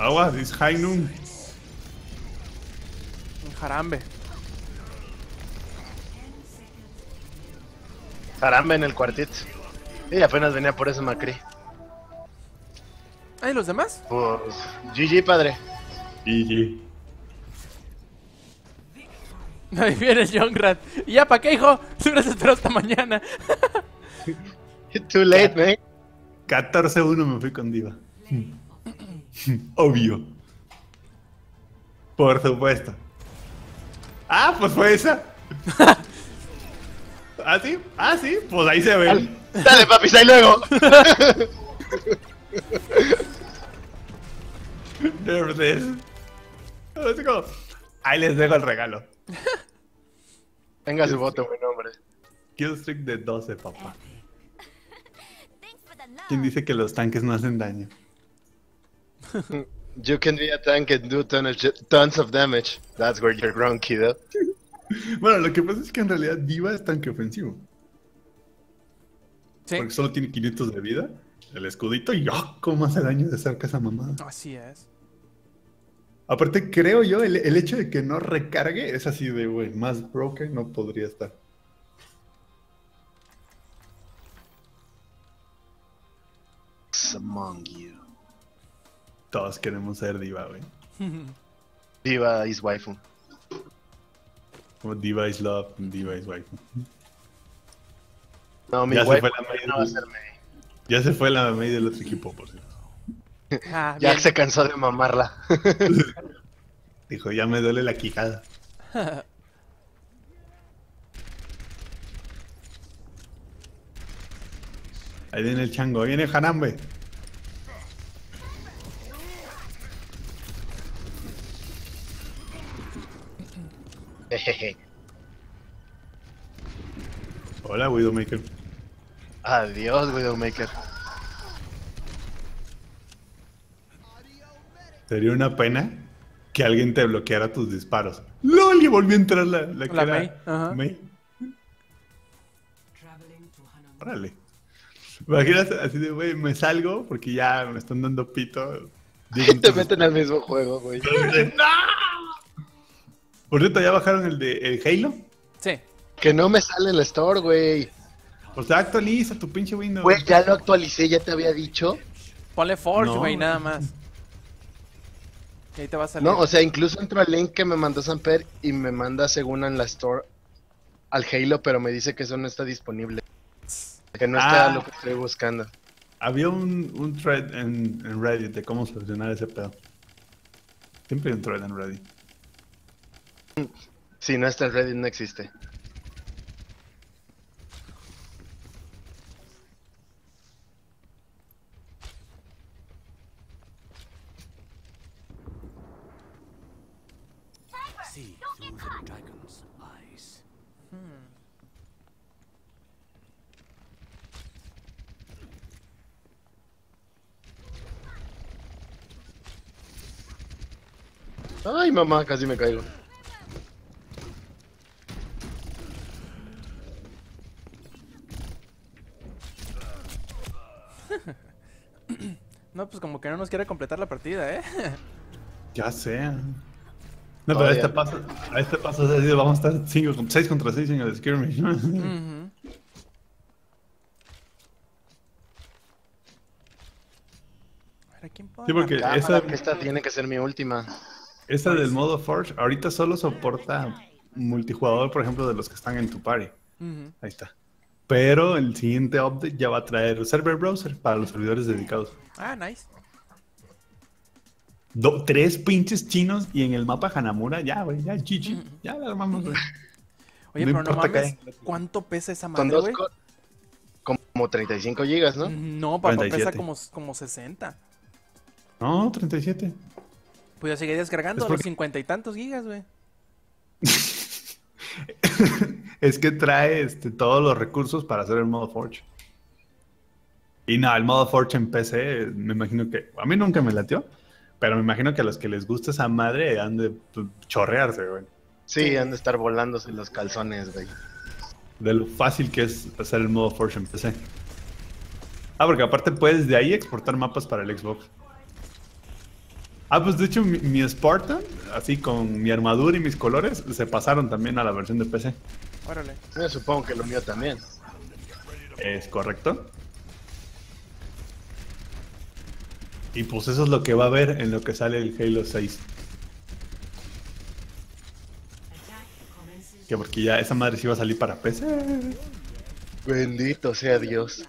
Agua, es High Noon. Un jarambe. Jarambe en el cuartito. Y apenas venía por eso McCree. ¿Ah, y los demás? Pues... G G, padre. G G. Ahí viene el Junkrat. ¿Y ya para qué, hijo? Tú hubieras esperado hasta mañana. Too late, man. catorce uno me fui con D.Va. Obvio. Por supuesto. Ah, pues fue esa. ¿Ah, sí? Ah, sí. Pues ahí se ve. Dale, papi, ahí luego. There it is. Let's go. Ahí les dejo el regalo. Tenga su voto, buen hombre. Killstreak de doce, papá. ¿Quién dice que los tanques no hacen daño? You can be a tank and do ton of tons of damage. That's where you're wrong, kiddo. Bueno, lo que pasa es que en realidad D.Va es tanque ofensivo. ¿Sí? Porque solo tiene quinientos de vida. El escudito y ¡oh! ¿Cómo hace daño de cerca esa mamada? Así es. Aparte, creo yo, el, el hecho de que no recargue es así de, güey, más broken no podría estar. Among you. Todos queremos ser D.Va, güey. D.Va is waifu. O D.Va is love, D.Va is waifu. No, mi ya waifu se no va a ser Mei. Ya se fue la Mei del otro equipo, por cierto. Ah, ya bien. Se cansó de mamarla. Dijo, ya me duele la quijada. Ahí viene el chango, ahí viene el Hanambe. Hola, Widowmaker. Adiós, Widowmaker. Sería una pena que alguien te bloqueara tus disparos. ¡Lol! Y volvió a entrar la, la, la que Mei. Era Mei. Órale. Imagínate así de, güey, me salgo porque ya me están dando pito. Y te meten al mismo juego, güey. ¡No! Por cierto, ¿ya bajaron el de el Halo? Sí. Que no me sale en la store, güey. O sea, actualiza tu pinche Windows. Güey, ya lo actualicé, ya te había dicho. Ponle Forge, güey, no, nada más. Y ahí te va a salir. No, o sea, incluso entro al link que me mandó Samper y me manda según en la store al Halo, pero me dice que eso no está disponible. Que no está ah, lo que estoy buscando. Había un, un thread en, en Reddit de cómo solucionar ese pedo. Siempre hay un thread en Reddit. Si no está en Reddit, no existe. Ay, mamá, casi me caigo. No, pues como que no nos quiere completar la partida, ¿eh? Ya sé. No, pero a este paso, a este paso vamos a estar seis contra seis en el skirmish. Uh-huh. A ver, ¿quién puede? Sí, porque esa, esta tiene que ser mi última. Esta del modo Forge ahorita solo soporta multijugador, por ejemplo, de los que están en tu party. Uh-huh. Ahí está. Pero el siguiente update ya va a traer server browser para los servidores dedicados. Ah, nice. Do, tres pinches chinos y en el mapa Hanamura, ya, güey, ya, chichi. Mm-hmm. Ya la armamos, güey. Oye, no, pero no mames, ¿cuánto pesa esa madre, güey? Como treinta y cinco gigas, ¿no? No, papá, pesa como, como sesenta. No, treinta y siete. Pues yo seguiré descargando porque... los cincuenta y tantos gigas, güey. Es que trae este, todos los recursos para hacer el modo Forge. Y nada, no, el modo Forge en P C, me imagino que... A mí nunca me latió, pero me imagino que a los que les gusta esa madre han de chorrearse, güey. Sí, han de estar volándose los calzones, güey. De lo fácil que es hacer el modo Forge en P C. Ah, porque aparte puedes de ahí exportar mapas para el Xbox. Ah, pues de hecho mi, mi Spartan, así con mi armadura y mis colores, se pasaron también a la versión de P C. Órale. Yo supongo que lo mío también. Es correcto. Y pues eso es lo que va a haber en lo que sale el Halo seis. Que porque ya esa madre sí va a salir para P C. Bendito sea Dios.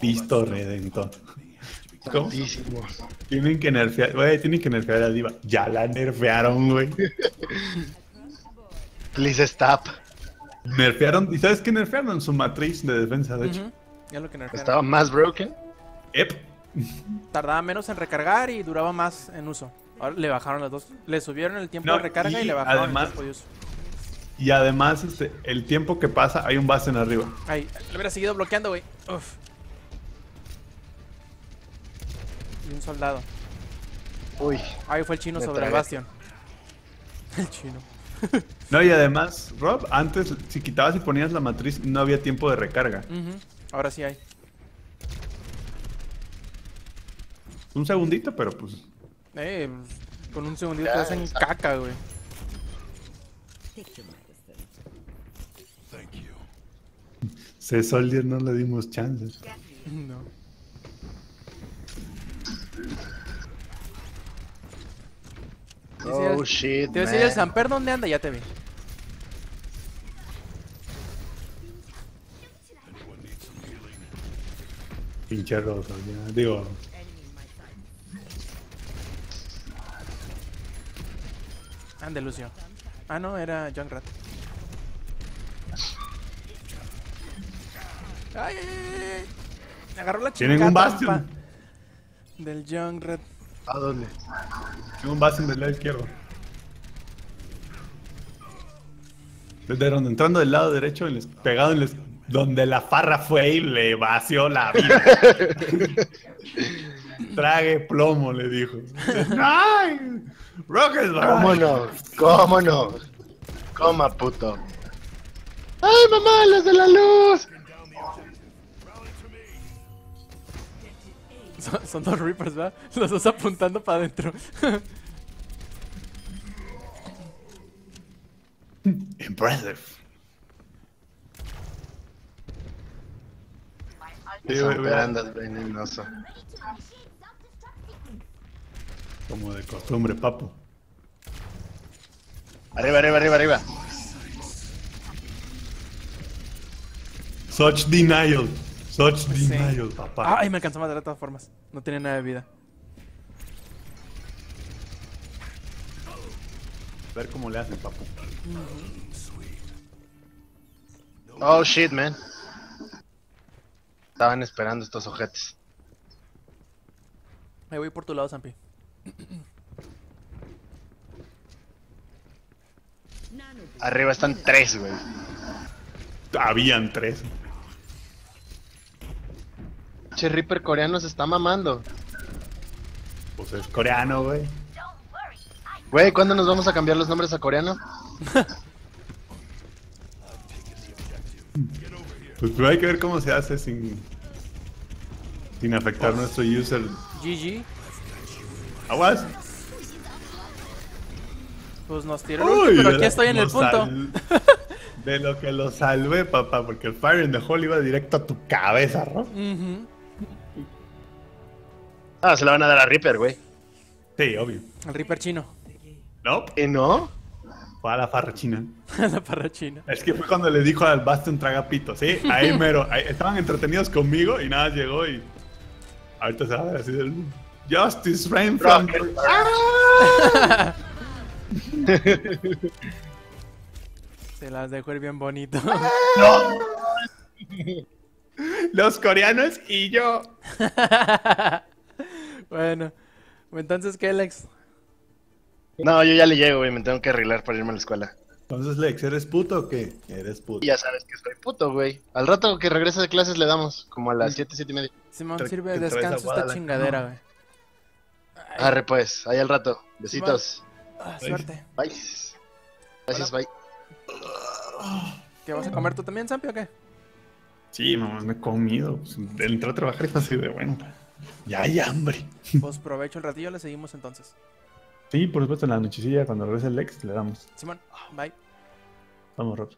Cristo redentor. ¿Cómo? Tienen que nerfear, güey, tienen que nerfear a D.Va. Ya la nerfearon, güey. Please stop. Nerfearon, ¿y sabes qué nerfearon? Su matriz de defensa, de uh-huh. hecho. Ya lo que nerfearon. Estaba más broken. Ep. Tardaba menos en recargar y duraba más en uso. Ahora le bajaron las dos. Le subieron el tiempo no, de recarga y, y le bajaron además, el tiempo de uso. Y además, este, el tiempo que pasa, hay un Bastion arriba. Ay, lo hubiera seguido bloqueando, güey. Uf. Y un soldado. Uy. Ahí fue el chino sobre el Bastion. El chino. No, y además, Rob, antes si quitabas y ponías la matriz no había tiempo de recarga. Uh-huh. Ahora sí hay. Un segundito, pero pues... Eh, con un segundito te hacen caca, güey. Se Soldier no le dimos chances. No. Oh, te shit, te voy a decir el Samper, ¿dónde anda? Ya te vi. Pinche rosa, ya. Digo... Ande, Lucio. Ah, no, era Junkrat. Ay, ay, ay. Me agarró la chica. Tienen un Bastion. Del Junkrat. ¿A dónde? Tengo un Bastion del lado izquierdo. Desde donde entrando del lado derecho, en les, pegado en les, donde la Pharah fue y le vació la vida. Trague plomo, le dijo. ¡Ay! ¡Rocket! ¡Cómo no! ¡Cómo no! ¡Coma, puto! ¡Ay, mamá! ¡Los de la luz! Son, son dos Reapers, ¿verdad? Los dos apuntando para adentro. Impressive. Son verandas venenosas. Como de costumbre, papu. Arriba, arriba, arriba, arriba. Such denial. Such pues denial, sí. Papá. Ay, me alcanzó a matar de todas formas. No tenía nada de vida. A ver cómo le hacen, papu. Mm-hmm. Oh, shit, man. Estaban esperando estos ojetes. Me voy por tu lado, Zampi. Arriba están tres, güey. Habían tres. Che, Reaper coreano se está mamando. Pues es coreano, güey. Güey, ¿cuándo nos vamos a cambiar los nombres a coreano? Pues pero hay que ver cómo se hace sin... sin afectar oh. nuestro user. G G. Aguas. Pues nos tiró el ulti, pero aquí estoy en el punto. De lo que lo salvé, papá, porque el Fire in the Hole iba directo a tu cabeza, ¿no? Uh-huh. Ah, se la van a dar a Reaper, güey. Sí, obvio. Al Reaper chino. ¿No? ¿Eh, no? Fue a la Pharah china. A la Pharah china. Es que fue cuando le dijo al Bastion tragapito, ¿sí? Ahí mero. Ahí, estaban entretenidos conmigo y nada, llegó y... ahorita se va a ver así del... Justice Rain from... ¡Ah! Se las dejó ir bien bonito. ¡No! Los coreanos y yo. Bueno, entonces, ¿qué, Lex? No, yo ya le llego, güey, me tengo que arreglar para irme a la escuela. Entonces, Lex, ¿eres puto o qué? Eres puto. Ya sabes que soy puto, güey. Al rato que regrese de clases le damos, como a las siete, siete y media. Simón, sirve de descanso esta chingadera, güey. Arre, pues, ahí al rato. Besitos. Ah, suerte. Bye. Gracias, bye. ¿Qué vas a comer tú también, Sampi, o qué? Sí, mamá, me he comido. Pues, entré a trabajar y fue así de bueno. Ya hay hambre. Pues provecho el ratillo, le seguimos entonces. Sí, por supuesto, en la nochecilla, cuando regrese el Lex, le damos. Simón, bye. Vamos, Rob.